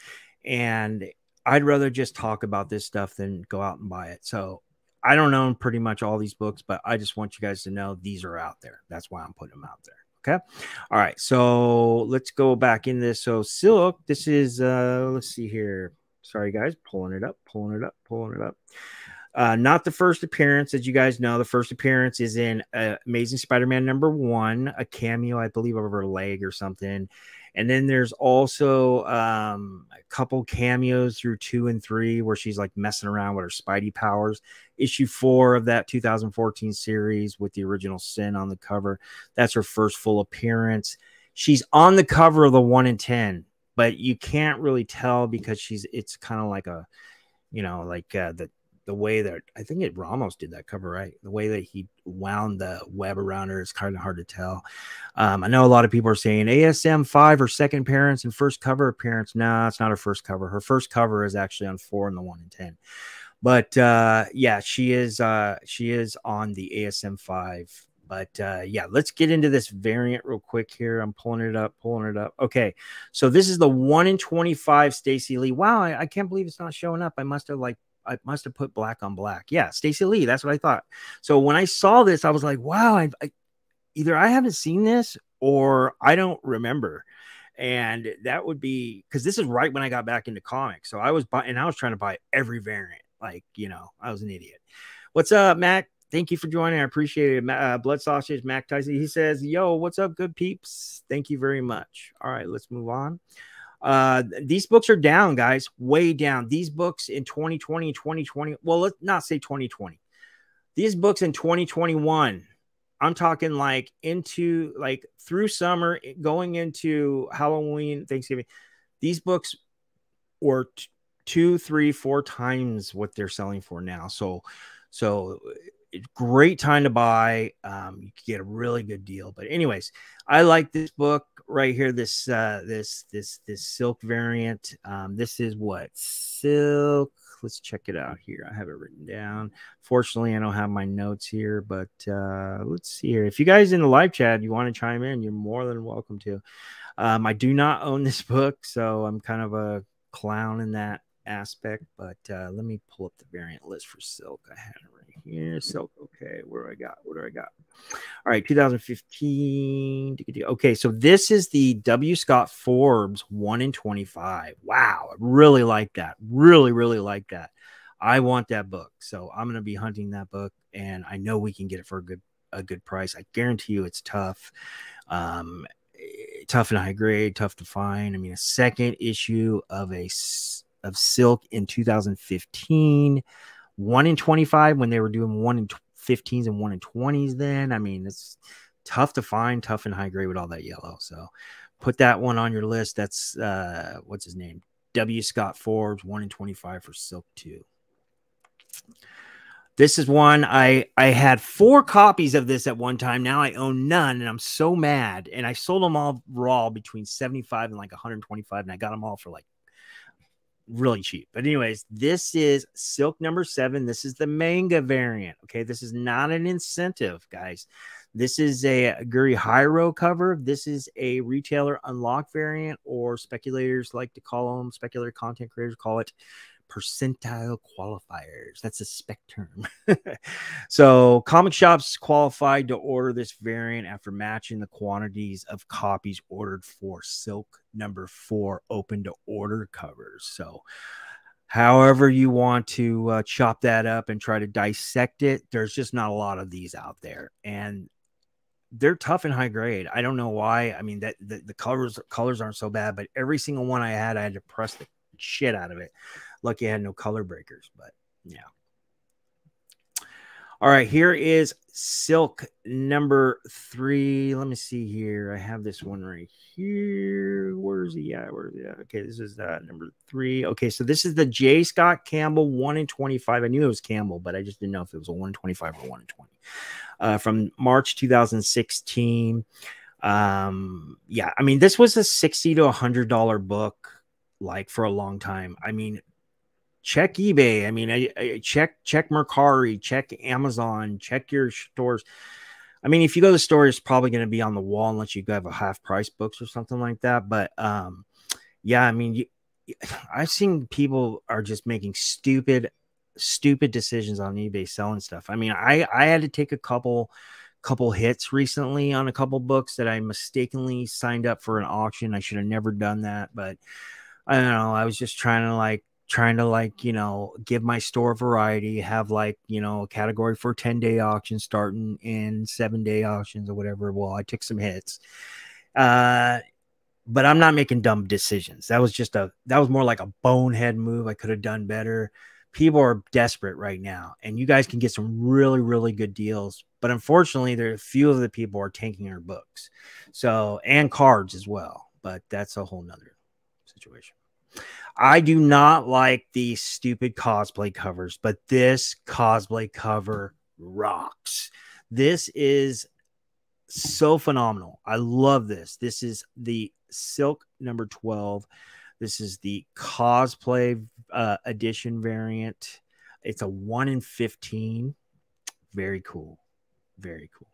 and I'd rather just talk about this stuff than go out and buy it. So I don't own pretty much all these books, but I just want you guys to know these are out there. That's why I'm putting them out there. Okay. All right. So let's go back in this. So Silk, this is, let's see here. Sorry, guys. Pulling it up. Not the first appearance, as you guys know. The first appearance is in Amazing Spider-Man #1, a cameo, I believe, over her leg or something. And then there's also a couple cameos through 2 and 3 where she's like messing around with her Spidey powers. Issue 4 of that 2014 series with the original Sin on the cover. That's her first full appearance. She's on the cover of the 1 in 10, but you can't really tell because it's kind of like a, you know, like the way that I think Ramos did that cover, right? The way that he wound the web around her is kind of hard to tell. I know a lot of people are saying ASM 5, her second appearance and first cover appearance. No, it's not her first cover. Her first cover is actually on 4 and the 1 in 10. But yeah, she is on the ASM 5. But yeah, let's get into this variant real quick here. I'm pulling it up. Okay, so this is the 1 in 25 Stacy Lee. Wow, I can't believe it's not showing up. I must have put black on black. Yeah, Stacy Lee. That's what I thought. So when I saw this, I was like, wow, either I haven't seen this or I don't remember. And that would be because this is right when I got back into comics. So I was trying to buy every variant. Like, you know, I was an idiot. What's up, Mac? Thank you for joining. I appreciate it. Blood Sausage, Mac Tyson. He says, yo, what's up, good peeps? Thank you very much. All right, let's move on. These books are down, guys, way down. These books in 2020 and 2020, well, let's not say 2020. These books in 2021, I'm talking like into like through summer, going into Halloween, Thanksgiving. These books were 2, 3, 4 times what they're selling for now. So great time to buy. You could get a really good deal. But anyways, I like this book right here. This this Silk variant. This is what Silk. Let's check it out here. I have it written down. Fortunately, I don't have my notes here, but let's see here. If you guys in the live chat, you want to chime in, you're more than welcome to. I do not own this book, so I'm kind of a clown in that aspect, but let me pull up the variant list for Silk. I had it right here. Silk. Okay, what do I got? All right, 2015. Okay, so this is the W. Scott Forbes 1 in 25. Wow, I really like that. Really like that. I want that book, so I'm gonna be hunting that book, and I know we can get it for a good price. I guarantee you, it's tough. Tough and high grade, tough to find. I mean, a second issue of Silk in 2015, 1 in 25 when they were doing 1 in 15s and 1 in 20s. Then, I mean, it's tough to find, tough and high grade with all that yellow. So put that one on your list. That's what's his name? W. Scott Forbes, 1 in 25 for Silk 2. This is one I had 4 copies of this at one time. Now I own none, and I'm so mad. And I sold them all raw between 75 and like 125, and I got them all for like really cheap. But anyways, this is Silk #7. This is the manga variant. Okay, this is not an incentive, guys. This is a Guri Hiro cover. This is a retailer unlock variant, or speculators like to call them, speculator content creators call it percentile qualifiers. That's a spec term. So comic shops qualified to order this variant after matching the quantities of copies ordered for Silk #4 open to order covers. So however you want to chop that up and try to dissect it, there's just not a lot of these out there, and they're tough and high grade. I don't know why. I mean, that the colors aren't so bad, but every single one I had to press the shit out of it. Lucky I had no color breakers, but yeah. All right, here is Silk #3. Let me see here. I have this one right here. Where's he at? Where's he at? Okay, this is #3. Okay, so this is the J. Scott Campbell 1 in 25. I knew it was Campbell, but I just didn't know if it was a 1 in 25 or 1 in 20. From March 2016. Yeah, I mean, this was a $60 to $100 book, like, for a long time. I mean, check eBay. I mean, check Mercari, check Amazon, check your stores. I mean, if you go to the store, it's probably going to be on the wall unless you have a half price books or something like that. But yeah, I mean, I've seen people are just making stupid decisions on eBay selling stuff. I mean, I had to take a couple hits recently on a couple books that I mistakenly signed up for an auction. I should have never done that, but I don't know. I was just trying to you know, give my store variety, have like, you know, a category for 10-day auctions starting in 7-day auctions or whatever. Well, I took some hits, but I'm not making dumb decisions. That was just that was more like a bonehead move. I could have done better. People are desperate right now, and you guys can get some really, really good deals. But unfortunately, there are a few of the people are tanking our books, so, and cards as well. But that's a whole nother situation. I do not like these stupid cosplay covers, but this cosplay cover rocks. This is so phenomenal. I love this. This is the Silk number 12. This is the cosplay edition variant. It's a 1 in 15. Very cool. Very cool.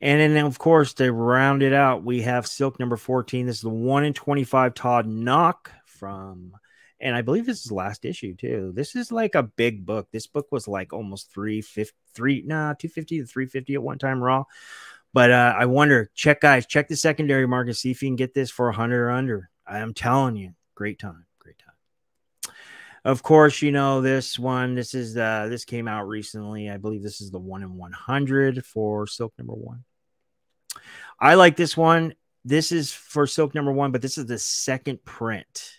And then, of course, to round it out, we have Silk number 14. This is the 1 in 25 Todd Knock from, and I believe this is the last issue, too. This is like a big book. This book was like almost 250 to 350 at one time raw. But I wonder, guys, check the secondary market. See if you can get this for 100 or under. I am telling you, great time. Great time. Of course, you know, this one, this is, this came out recently. I believe this is the 1 in 100 for Silk number 1. I like this one. This is for Silk number 1, but this is the second print,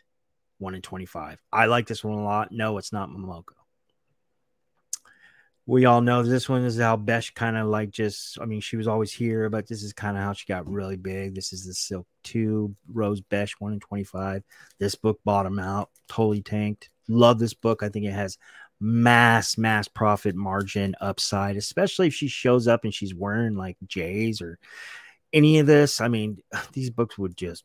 1 in 25. I like this one a lot. No, it's not Momoko. We all know this one is how Besh kind of like just, I mean, she was always here, but this is kind of how she got really big. This is the Silk 2, Rose Besh, 1 in 25. This book bottom out, totally tanked. Love this book. I think it has mass profit margin upside, especially if she shows up and she's wearing like J's or any of this. I mean, these books would just...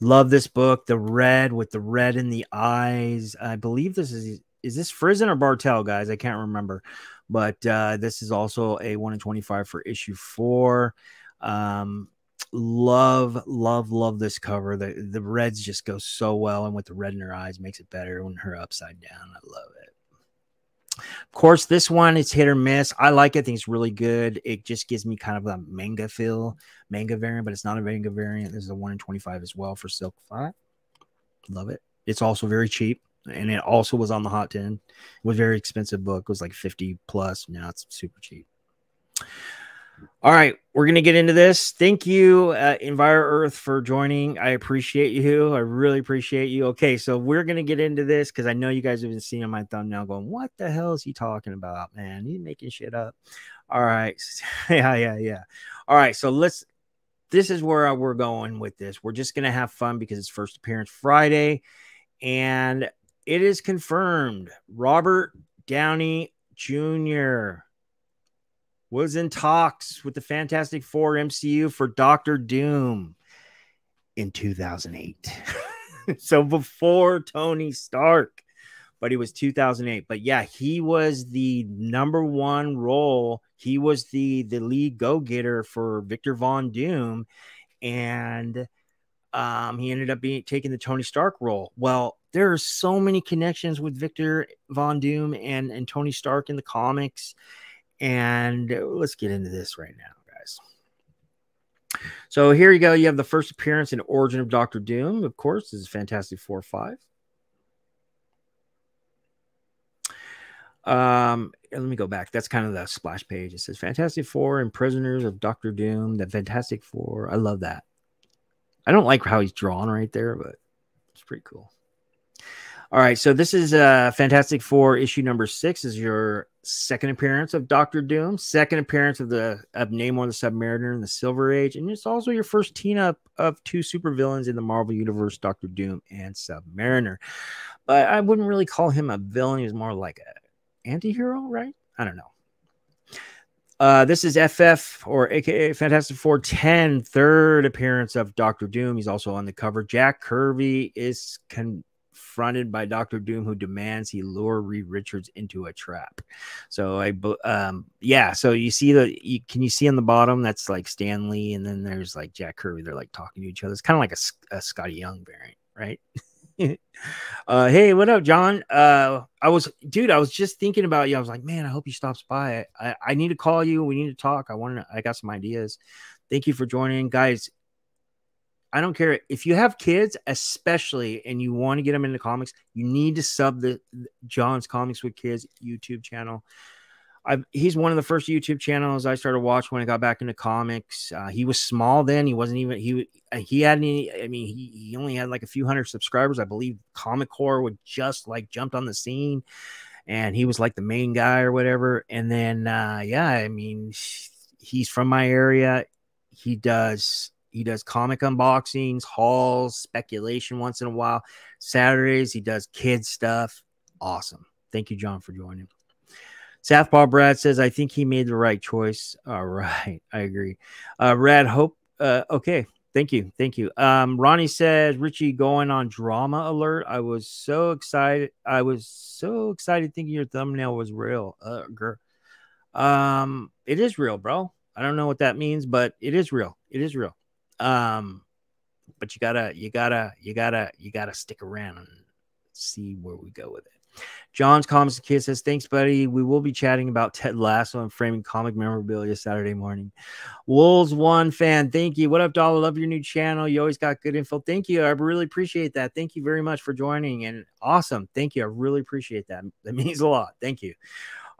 Love this book. The red with the red in the eyes. I believe this is... Is this Frizen or Bartell, guys? I can't remember. But this is also a 1 in 25 for issue 4. Love this cover. The reds just go so well. And with the red in her eyes, makes it better when her upside down. I love it. Of course, this one, it's hit or miss. I like it. I think it's really good. It just gives me kind of a manga feel. Manga variant, but it's not a manga variant. This is a 1 in 25 as well for Silk 5. Love it. It's also very cheap. And it also was on the hot 10. It was a very expensive book. It was like 50 plus. Now it's super cheap. All right. We're going to get into this. Thank you, EnviroEarth, for joining. I appreciate you. I really appreciate you. Okay. So we're going to get into this because I know you guys have been seeing my thumbnail going, what the hell is he talking about, man? He's making shit up. All right. Yeah. All right. So let's, this is where we're going with this. We're just going to have fun because it's first appearance Friday. And it is confirmed Robert Downey Jr. was in talks with the Fantastic Four MCU for Dr. Doom in 2008. So before Tony Stark, but it was 2008. But yeah, he was the #1 role. He was the lead go-getter for Victor Von Doom. And he ended up taking the Tony Stark role. Well, there are so many connections with Victor Von Doom and Tony Stark in the comics. And let's get into this right now, guys. So here you go. You have the first appearance and origin of Dr. Doom. Of course, this is Fantastic Four 5. Let me go back. That's kind of the splash page. It says Fantastic Four and Prisoners of Dr. Doom. The Fantastic Four. I love that. I don't like how he's drawn right there, but it's pretty cool. All right, so this is Fantastic Four issue number 6. Is your second appearance of Doctor Doom, second appearance of Namor the Submariner in the Silver Age, and it's also your first team up of 2 supervillains in the Marvel Universe, Doctor Doom and Submariner. But I wouldn't really call him a villain; he's more like an anti-hero, right? I don't know. This is FF, or aka Fantastic Four 10, third appearance of Dr. Doom. He's also on the cover. Jack Kirby is confronted by Dr. Doom, who demands he lure Reed Richards into a trap. So I, yeah. So you see the, can you see on the bottom? That's like Stan Lee, and then there's like Jack Kirby. They're like talking to each other. It's kind of like a Scotty Young variant, right? Hey, what up, John? I was just thinking about you. I was like, man, I hope he stops by. I need to call you. We need to talk. I got some ideas. Thank you for joining, guys. I don't care if you have kids, especially, and you want to get them into comics. You need to sub the John's Comics with Kids YouTube channel. He's one of the first YouTube channels I started watching when I got back into comics. He was small then. He wasn't even, he had any, I mean, he only had like a few hundred subscribers. I believe Comic Core would just like jumped on the scene and he was like the main guy or whatever. And then, yeah, I mean, he's from my area. He does comic unboxings, hauls, speculation once in a while. Saturdays, he does kids stuff. Awesome. Thank you, John, for joining. Southpaw Brad says, I think he made the right choice. All right. I agree. Brad, hope. Okay. Thank you. Thank you. Ronnie says, Richie going on drama alert. I was so excited. I was so excited thinking your thumbnail was real. Girl. It is real, bro. I don't know what that means, but it is real. It is real. But you gotta stick around and see where we go with it. John's Comics and Kids says, thanks, buddy. We will be chatting about Ted Lasso and framing comic memorabilia Saturday morning. Wolves One fan, thank you. What up, Dollar? Love your new channel. You always got good info. Thank you. I really appreciate that. Thank you very much for joining. And awesome. Thank you. I really appreciate that. That means a lot. Thank you.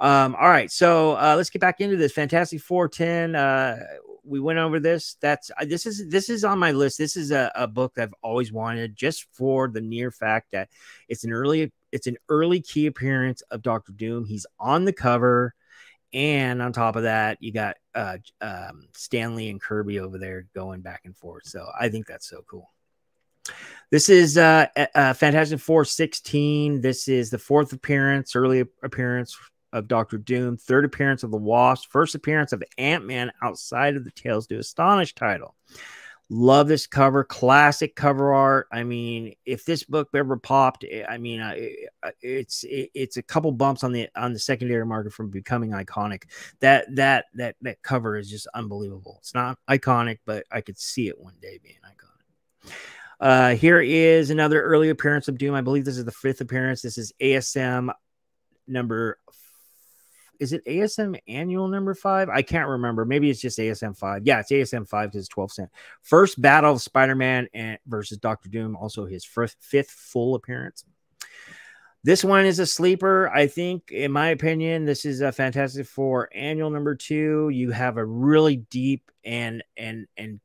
All right. So let's get back into this. Fantastic 410. We went over this. This is on my list. This is a book that I've always wanted, just for the near fact that it's an early key appearance of Dr. Doom. He's on the cover, and on top of that, you got Stan Lee and Kirby over there going back and forth. So I think that's so cool. This is Fantastic Four 16. This is the fourth appearance, early appearance of Dr. Doom, third appearance of the Wasp, first appearance of Ant-Man outside of the Tales to Astonish title. Love this cover, classic cover art. I mean, if this book ever popped, I mean, it's a couple bumps on the secondary market from becoming iconic. That cover is just unbelievable. It's not iconic, but I could see it one day being iconic. Here is another early appearance of Doom. I believe this is the fifth appearance. This is ASM number. Is it ASM annual number 5? I can't remember. Maybe it's just ASM 5. Yeah, it's ASM 5 because it's 12¢. First battle of Spider-Man versus Dr. Doom. Also his fifth full appearance. This one is a sleeper. I think, in my opinion, this is a Fantastic Four annual number 2. You have a really deep and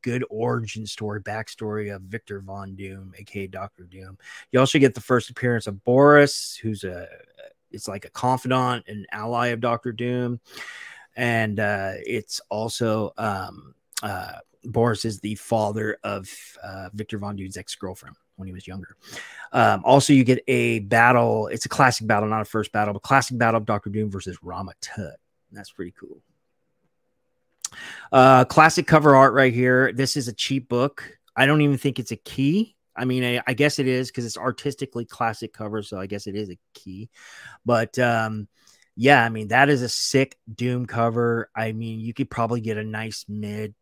good origin story, backstory of Victor Von Doom, aka Dr. Doom. You also get the first appearance of Boris, who's it's like a confidant and ally of Dr. Doom. And it's also Boris is the father of Victor Von Doom's ex-girlfriend when he was younger. Also, you get a battle. It's a classic battle, not a first battle, but classic battle of Dr. Doom versus Rama Tut. That's pretty cool. Classic cover art right here. This is a cheap book. I don't even think it's a key. I mean, I guess it is because it's artistically classic cover, so I guess it is a key. But, yeah, I mean, that is a sick Doom cover. I mean, you could probably get a nice mid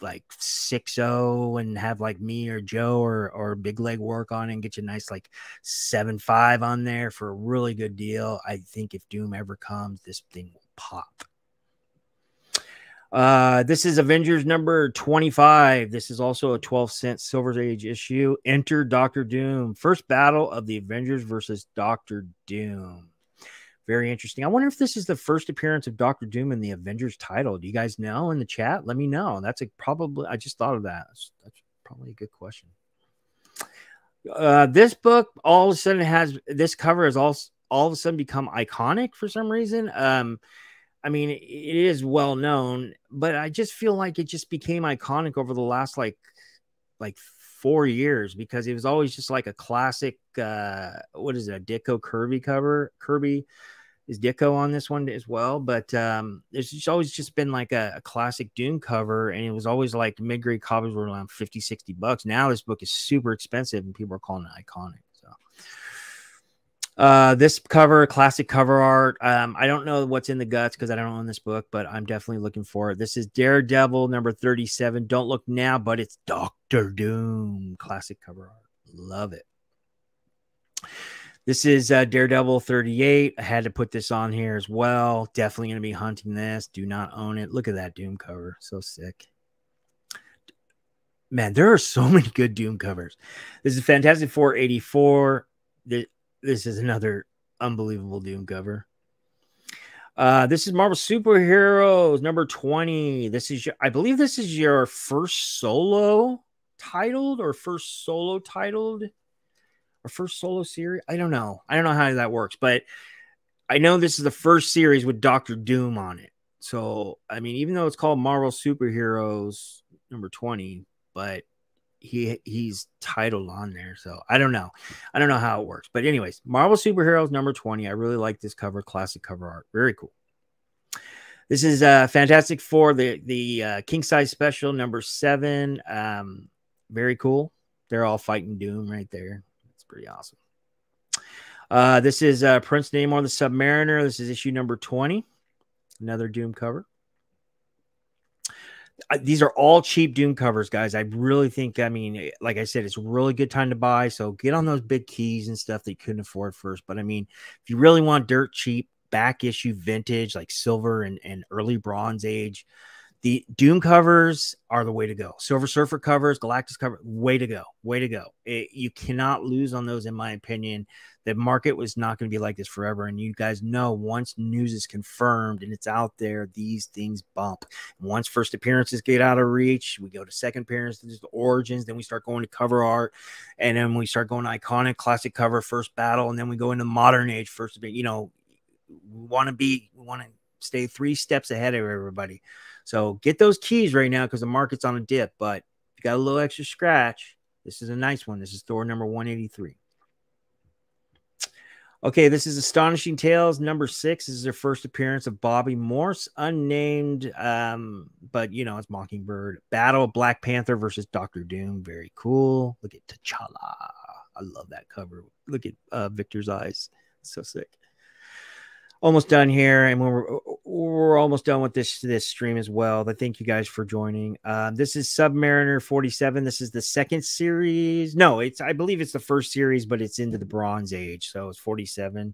like 6.0 and have like me or Joe or Big Leg work on it and get you a nice like 7.5 on there for a really good deal. I think if Doom ever comes, this thing will pop. This is Avengers number 25. This is also a 12¢ Silver Age issue. Enter Dr. Doom. First battle of the Avengers versus Dr. Doom. Very interesting. I wonder if this is the first appearance of Dr. Doom in the Avengers title. Do you guys know in the chat? Let me know. That's a probably, I just thought of that. That's probably a good question. This book all of a sudden has, this cover has all of a sudden become iconic for some reason. I mean, it is well known, but I just feel like it just became iconic over the last like 4 years because it was always just like a classic. What is it? A Ditko Kirby cover, Kirby, is Dicko on this one as well. But there's just always just been like a classic Doom cover, and it was always like mid-grade copies were around $50-$60. Now this book is super expensive, and people are calling it iconic. This cover, classic cover art. I don't know what's in the guts because I don't own this book, but I'm definitely looking for it. This is Daredevil number 37. Don't look now, but it's Dr. Doom. Classic cover art. Love it. This is Daredevil 38. I had to put this on here as well. Definitely going to be hunting this. Do not own it. Look at that Doom cover. So sick. Man, there are so many good Doom covers. This is Fantastic Four 84. This is another unbelievable Doom cover. This is Marvel Superheroes number 20. This is your, I believe this is your first solo series. I don't know. I don't know how that works, but I know this is the first series with Dr. Doom on it. So, I mean, even though it's called Marvel Superheroes number 20, but he's titled on there, so I don't know how it works, but anyways, Marvel Superheroes number 20. I really like this cover. Classic cover art, very cool. This is Fantastic Four, the king size special number 7. Very cool. They're all fighting Doom right there. That's pretty awesome. This is Prince Namor the Submariner. This is issue number 20. Another Doom cover. These are all cheap Doom covers, guys. I really think, I mean, like I said, it's a really good time to buy. So get on those big keys and stuff that you couldn't afford first. But I mean, if you really want dirt cheap, back issue vintage, like silver and early bronze age, the Doom covers are the way to go. Silver Surfer covers, Galactus cover, way to go. Way to go. You cannot lose on those, in my opinion. The market was not going to be like this forever. And you guys know, once news is confirmed and it's out there, these things bump. Once first appearances get out of reach, we go to second appearances, the origins, then we start going to cover art, and then we start going to iconic, classic cover, first battle, and then we go into modern age, first, you know, we want to stay 3 steps ahead of everybody. So get those keys right now because the market's on a dip. But if you got a little extra scratch, this is a nice one. This is Thor number 183. Okay, this is Astonishing Tales number 6. This is their first appearance of Bobby Morse, unnamed, but you know, it's Mockingbird. Battle of Black Panther versus Dr. Doom. Very cool. Look at T'Challa. I love that cover. Look at Victor's eyes. So sick. Almost done here, and we're almost done with this stream as well. But thank you guys for joining. This is Submariner 47. This is the second series. No, I believe it's the first series, but it's into the Bronze Age, so it's 47.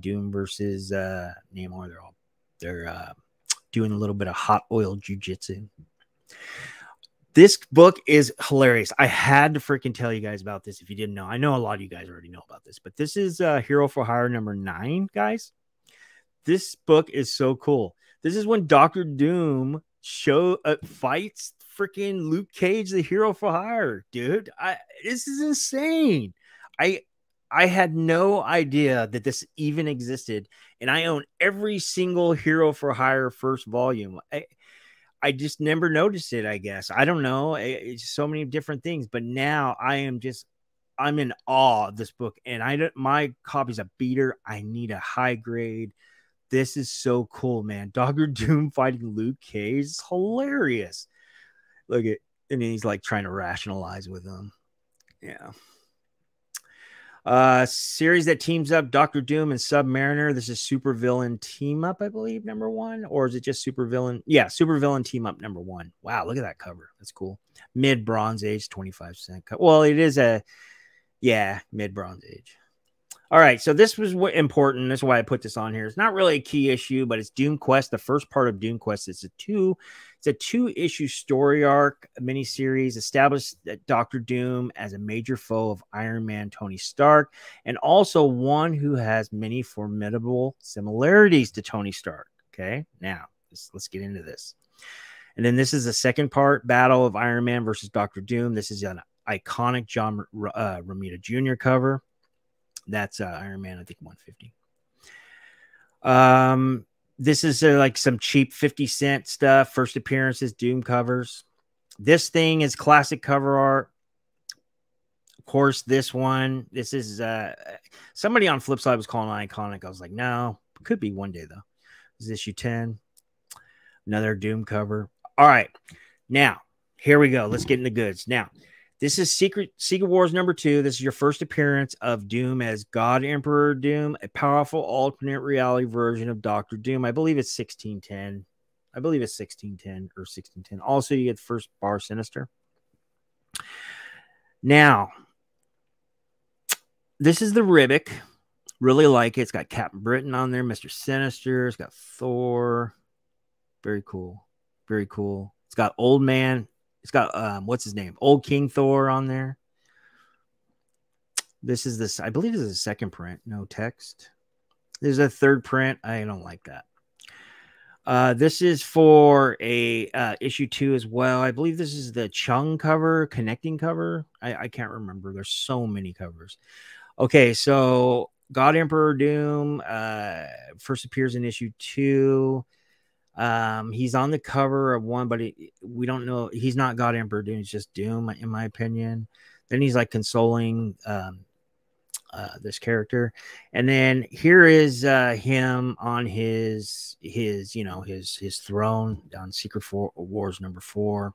Doom versus Namor. They're doing a little bit of hot oil jujitsu. This book is hilarious. I had to freaking tell you guys about this if you didn't know. I know a lot of you guys already know about this, but this is Hero for Hire number 9, guys. This book is so cool. This is when Dr. Doom fights freaking Luke Cage, the Hero for Hire, dude. This is insane. I had no idea that this even existed, and I own every single Hero for Hire first volume. I just never noticed it, I guess. I don't know. It's so many different things, but now I'm in awe of this book, and my copy's a beater. I need a high grade. This is so cool, man. Dr. Doom fighting Luke Cage is hilarious. Look at, and then he's like trying to rationalize with him. Yeah. Series that teams up Dr. Doom and Submariner. This is Supervillain Team Up, I believe, number 1. Or is it just Supervillain? Yeah, Supervillain Team Up number 1. Wow, look at that cover. That's cool. Mid Bronze Age, 25%. Well, it is mid Bronze Age. All right, so this was important. That's why I put this on here. It's not really a key issue, but it's Doom Quest, the first part of Doom Quest. It's a two-issue story arc miniseries. Established Dr. Doom as a major foe of Iron Man Tony Stark, and also one who has many formidable similarities to Tony Stark. Okay, now let's get into this. And then this is the second part, Battle of Iron Man versus Dr. Doom. This is an iconic John Romita Jr. cover. That's Iron Man, I think 150. This is like some cheap 50-cent stuff. First appearances, Doom covers. This thing is classic cover art. Of course, this one. This is somebody on Flipside was calling it iconic. I was like, no, Could be one day, though. This is issue 10. Another Doom cover. All right. Now, here we go. Let's get into goods. Now, this is Secret Wars #2. This is your first appearance of Doom as God Emperor Doom, a powerful alternate reality version of Dr. Doom. I believe it's 1610. I believe it's 1610 or 1610. Also, you get the first bar Sinister. Now, this is the Ribic. Really like it. It's got Captain Britain on there, Mr. Sinister. It's got Thor. Very cool. Very cool. It's got Old Man. It's got, what's his name? Old King Thor on there. This is this. I believe this is the second print. No text. There's a third print. I don't like that. This is for a issue 2 as well. I believe this is the Chung cover, connecting cover. I can't remember. There's so many covers. Okay, so God Emperor Doom first appears in issue 2. He's on the cover of 1, but we don't know. He's not God Emperor Doom. It's just Doom, in my opinion. Then he's like consoling this character, and then here is him on his throne on Secret Wars #4,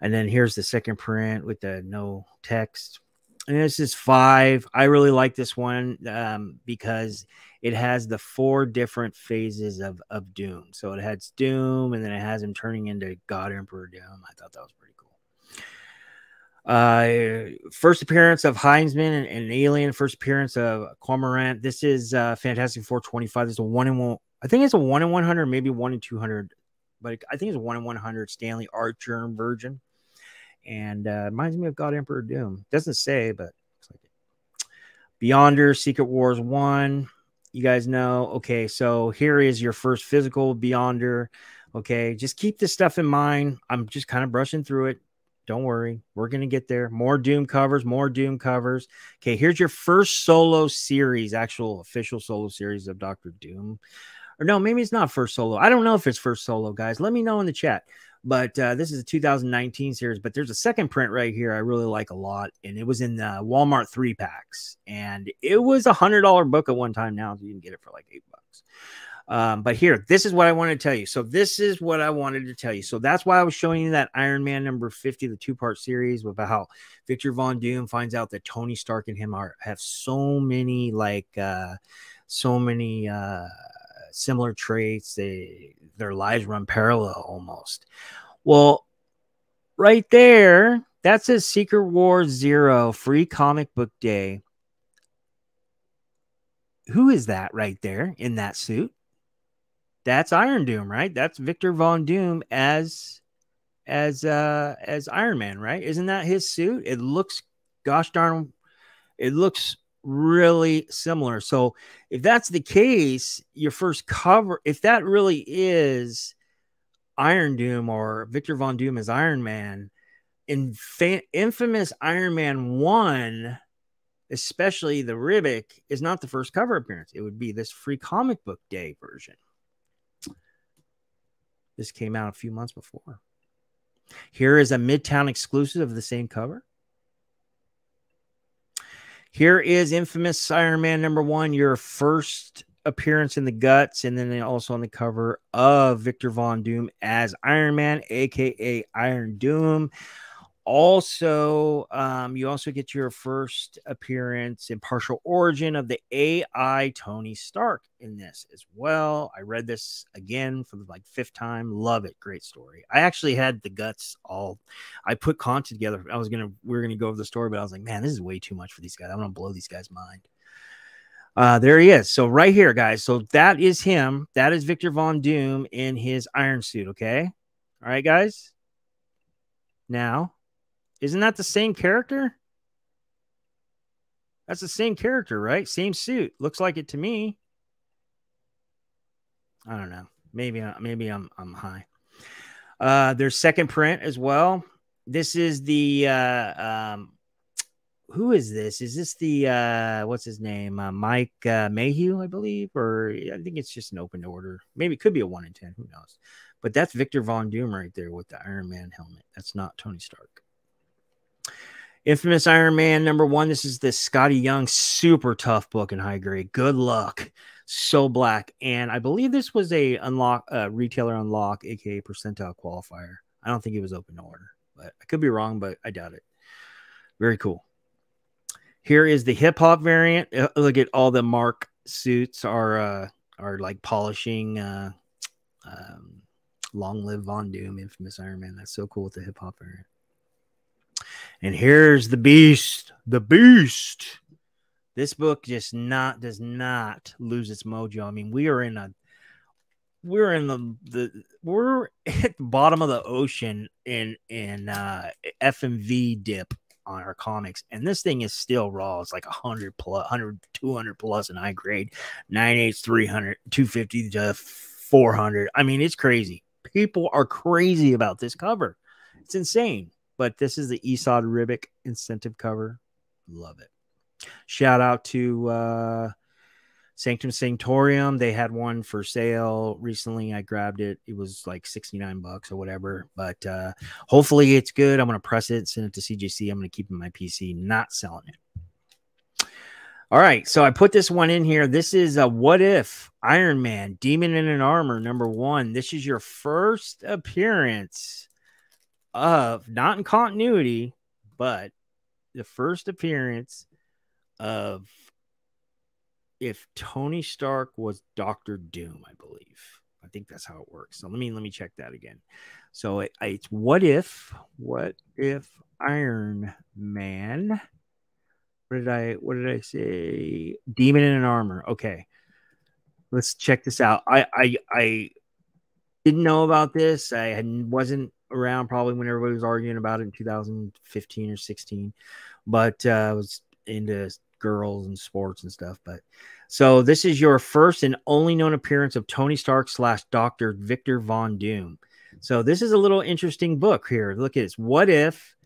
and then here's the second print with the no text. And this is 5. I really like this one because it has the 4 different phases of Doom. So it has Doom, and then it has him turning into God Emperor Doom. I thought that was pretty cool. First appearance of Heinzman and Alien. First appearance of Cormorant. This is Fantastic Four 25. This is a 1 in 1. I think it's a 1 in 100, maybe 1 in 200, but I think it's a 1 in 100 Stanley Archer and Virgin. And reminds me of God Emperor Doom. Doesn't say, but looks like it. Beyonder, Secret Wars 1. You guys know. Okay, so here is your first physical Beyonder. Okay, just keep this stuff in mind. I'm just kind of brushing through it. Don't worry. We're going to get there. More Doom covers, more Doom covers. Okay, here's your first solo series, actual official solo series of Dr. Doom. Or no, maybe it's not first solo. I don't know if it's first solo, guys. Let me know in the chat. But this is a 2019 series, but there's a second print right here I really like a lot, and it was in the Walmart 3-packs, and it was a $100 book at one time. Now you can get it for like $8. But here, this is what I wanted to tell you. So this is what I wanted to tell you. So that's why I was showing you that Iron Man #50, the 2-part series, about how Victor Von Doom finds out that Tony Stark and him have so many similar traits. Their lives run parallel almost. Well, right there, that says Secret Wars 0 free comic book day. Who is that right there in that suit? That's Iron Doom, right? That's Victor Von Doom as Iron Man, right? Isn't that his suit? It looks, gosh darn, it looks really similar. So if that's the case, your first cover, if that really is Iron Doom or Victor Von Doom as Iron Man, in infamous Iron Man 1, especially the Ribic, is not the first cover appearance. It would be this free comic book day version. This came out a few months before. Here is a Midtown exclusive of the same cover. Here is infamous Iron Man #1, your first appearance in the guts, and then also on the cover of Victor Von Doom as Iron Man, aka Iron Doom. Also, you also get your first appearance in partial origin of the AI Tony Stark in this as well. I read this again for the 5th time. Love it. Great story. I actually had the guts all. I put content together. We were gonna go over the story, but I was like, man, this is way too much for these guys. I'm gonna blow these guys' mind. There he is. So right here, guys. So that is him. That is Victor Von Doom in his iron suit. Okay. All right, guys. Now. Isn't that the same character? That's the same character, right? Same suit. Looks like it to me. I don't know. Maybe I'm high. Their second print as well. This is the who is this? Is this the what's his name? Mike Mayhew, I believe, or I think it's just an open order. Maybe it could be a 1 in 10. Who knows? But that's Victor Von Doom right there with the Iron Man helmet. That's not Tony Stark. Infamous Iron Man #1. This is the Scotty Young super tough book in high grade. Good luck. so black. And I believe this was a retailer unlock, aka percentile qualifier. I don't think it was open to order, but I could be wrong, but I doubt it. Very cool. Here is the hip hop variant. Look at all the Mark suits are like polishing. Long live Von Doom, infamous Iron Man. That's so cool with the hip hop variant. And here's the Beast. The Beast. This book just does not lose its mojo. I mean, we are in a we're at the bottom of the ocean in FMV dip on our comics, and this thing is still raw. It's like 100 plus 200 plus in high grade, 9/8, 300, 250 to 400. I mean, it's crazy. People are crazy about this cover. It's insane. But this is the Esad Ribic incentive cover. Love it. Shout out to Sanctum Sanctorum. They had one for sale recently. I grabbed it. It was like 69 bucks or whatever. But hopefully it's good. I'm going to press it, send it to CJC. I'm going to keep it in my PC, not selling it. All right. So I put this one in here. This is a What If Iron Man, Demon in an Armor, #1. This is your first appearance of, not in continuity, but the first appearance of, if Tony Stark was Dr. Doom, I believe. I think that's how it works. So let me check that again. So it's what if Iron Man, what did I say? Demon in an Armor. Okay. Let's check this out. I didn't know about this. I wasn't around probably when everybody was arguing about it in 2015 or 16, but I was into girls and sports and stuff. But so this is your first and only known appearance of Tony Stark / Dr. Victor Von Doom. So this is a little interesting book here. Look at this. What If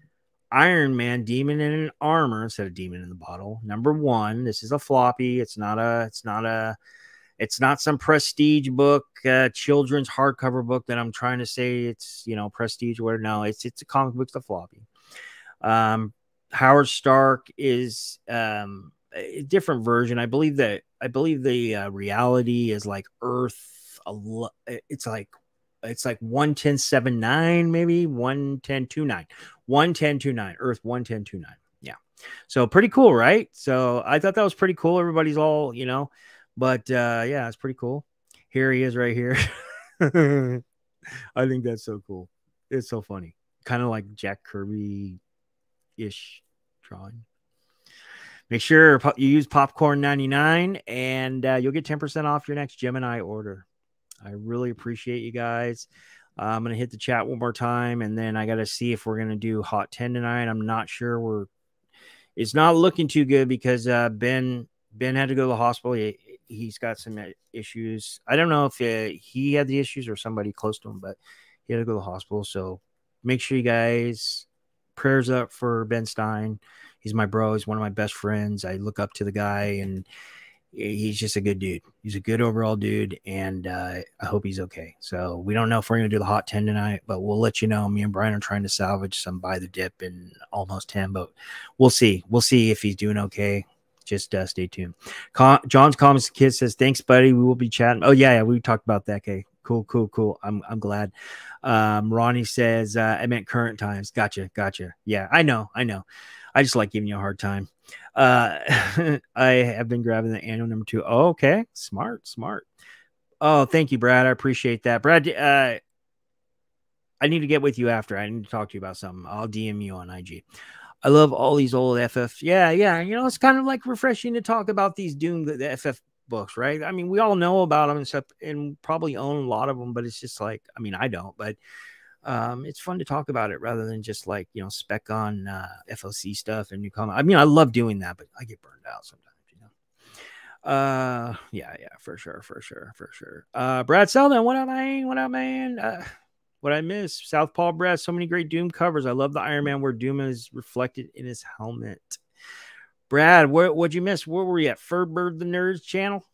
Iron Man, Demon in an Armor, instead of Demon in the Bottle, #1. This is a floppy. It's not some prestige book, children's hardcover book that I'm trying to say it's, you know, prestige or no, it's a comic book, the floppy. Howard Stark is a different version. I believe the reality is like Earth. It's like 11079, maybe 11029, 11029, Earth 11029. Yeah. So pretty cool, right? So I thought that was pretty cool. Everybody's all, you know, but yeah, it's pretty cool. Here he is right here. I think that's so cool. It's so funny. Kind of like Jack Kirby ish drawing. Make sure you use popcorn99 and you'll get 10% off your next Gemini order. I really appreciate you guys. I'm gonna hit the chat one more time, and then I gotta see if we're gonna do hot 10 tonight. I'm not sure. It's not looking too good because Ben had to go to the hospital. He's got some issues. I don't know if he had the issues or somebody close to him, but he had to go to the hospital. So make sure you guys, prayers up for Ben Stein. He's my bro. He's one of my best friends. I look up to the guy, and he's just a good dude. He's a good overall dude, and I hope he's okay. So we don't know if we're going to do the hot 10 tonight, but we'll let you know. Me and Brian are trying to salvage some by the dip and almost 10, but we'll see. We'll see if he's doing okay. Just stay tuned. John's Comics Kid says, thanks, buddy. We will be chatting. Oh, yeah, we talked about that, okay. Cool. I'm glad. Ronnie says, I meant current times. Gotcha. Yeah, I know. I just like giving you a hard time. I have been grabbing the annual #2. Oh, okay. Smart. Oh, thank you, Brad. I appreciate that. Brad, I need to get with you after. I need to talk to you about something. I'll DM you on IG. I love all these old FF. Yeah. You know, it's kind of like refreshing to talk about these Doom, the FF books, right? I mean, we all know about them and stuff, and probably own a lot of them, but it's just like, I mean, I don't, but it's fun to talk about it rather than just like, you know, spec on FOC stuff and new comic. I mean, I love doing that, but I get burned out sometimes, you know. Yeah, for sure. Brad Selden, what up man? What I miss, Southpaw Brad, so many great Doom covers. I love the Iron Man where Doom is reflected in his helmet. Brad, what'd you miss? Where were you at? Furbird the Nerds channel?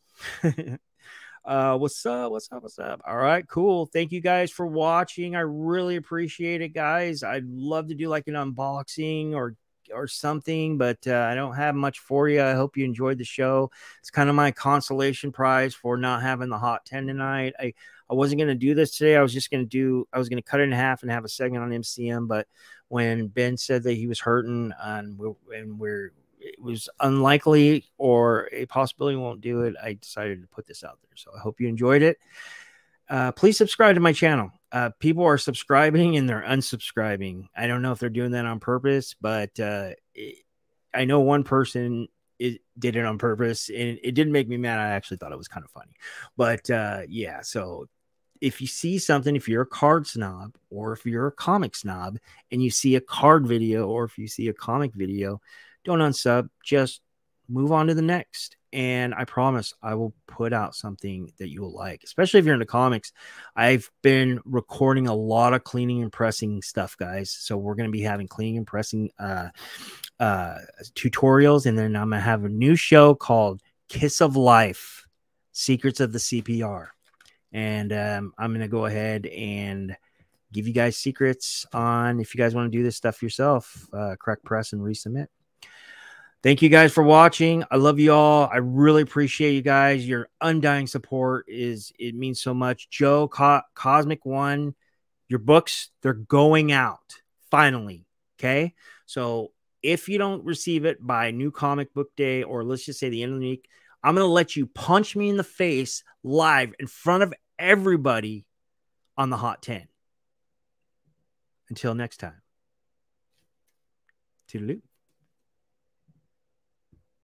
What's up? All right, cool. Thank you guys for watching. I really appreciate it, guys. I'd love to do like an unboxing or or something, but I don't have much for you. I hope you enjoyed the show. It's kind of my consolation prize for not having the hot 10 tonight. I wasn't going to do this today. I was going to cut it in half and have a segment on MCM, but when Ben said that he was hurting it was unlikely or a possibility won't do it, I decided to put this out there. So I hope you enjoyed it. Please subscribe to my channel. People are subscribing and they're unsubscribing. I don't know if they're doing that on purpose, but I know one person did it on purpose, and it didn't make me mad. I actually thought it was kind of funny. But yeah, so if you see something, if you're a card snob or if you're a comic snob and you see a card video or if you see a comic video, don't unsub, just move on to the next. And I promise I will put out something that you will like, especially if you're into comics. I've been recording a lot of cleaning and pressing stuff, guys. So we're going to be having cleaning and pressing tutorials. And then I'm going to have a new show called Kiss of Life, Secrets of the CPR. And I'm going to go ahead and give you guys secrets on if you guys want to do this stuff yourself, correct press and resubmit. Thank you guys for watching. I love you all. I really appreciate you guys. Your undying support it means so much. Joe, Cosmic One, your books, they're going out finally. Okay. So if you don't receive it by New Comic Book Day, or let's just say the end of the week, I'm going to let you punch me in the face live in front of everybody on the Hot 10. Until next time. Toodaloo.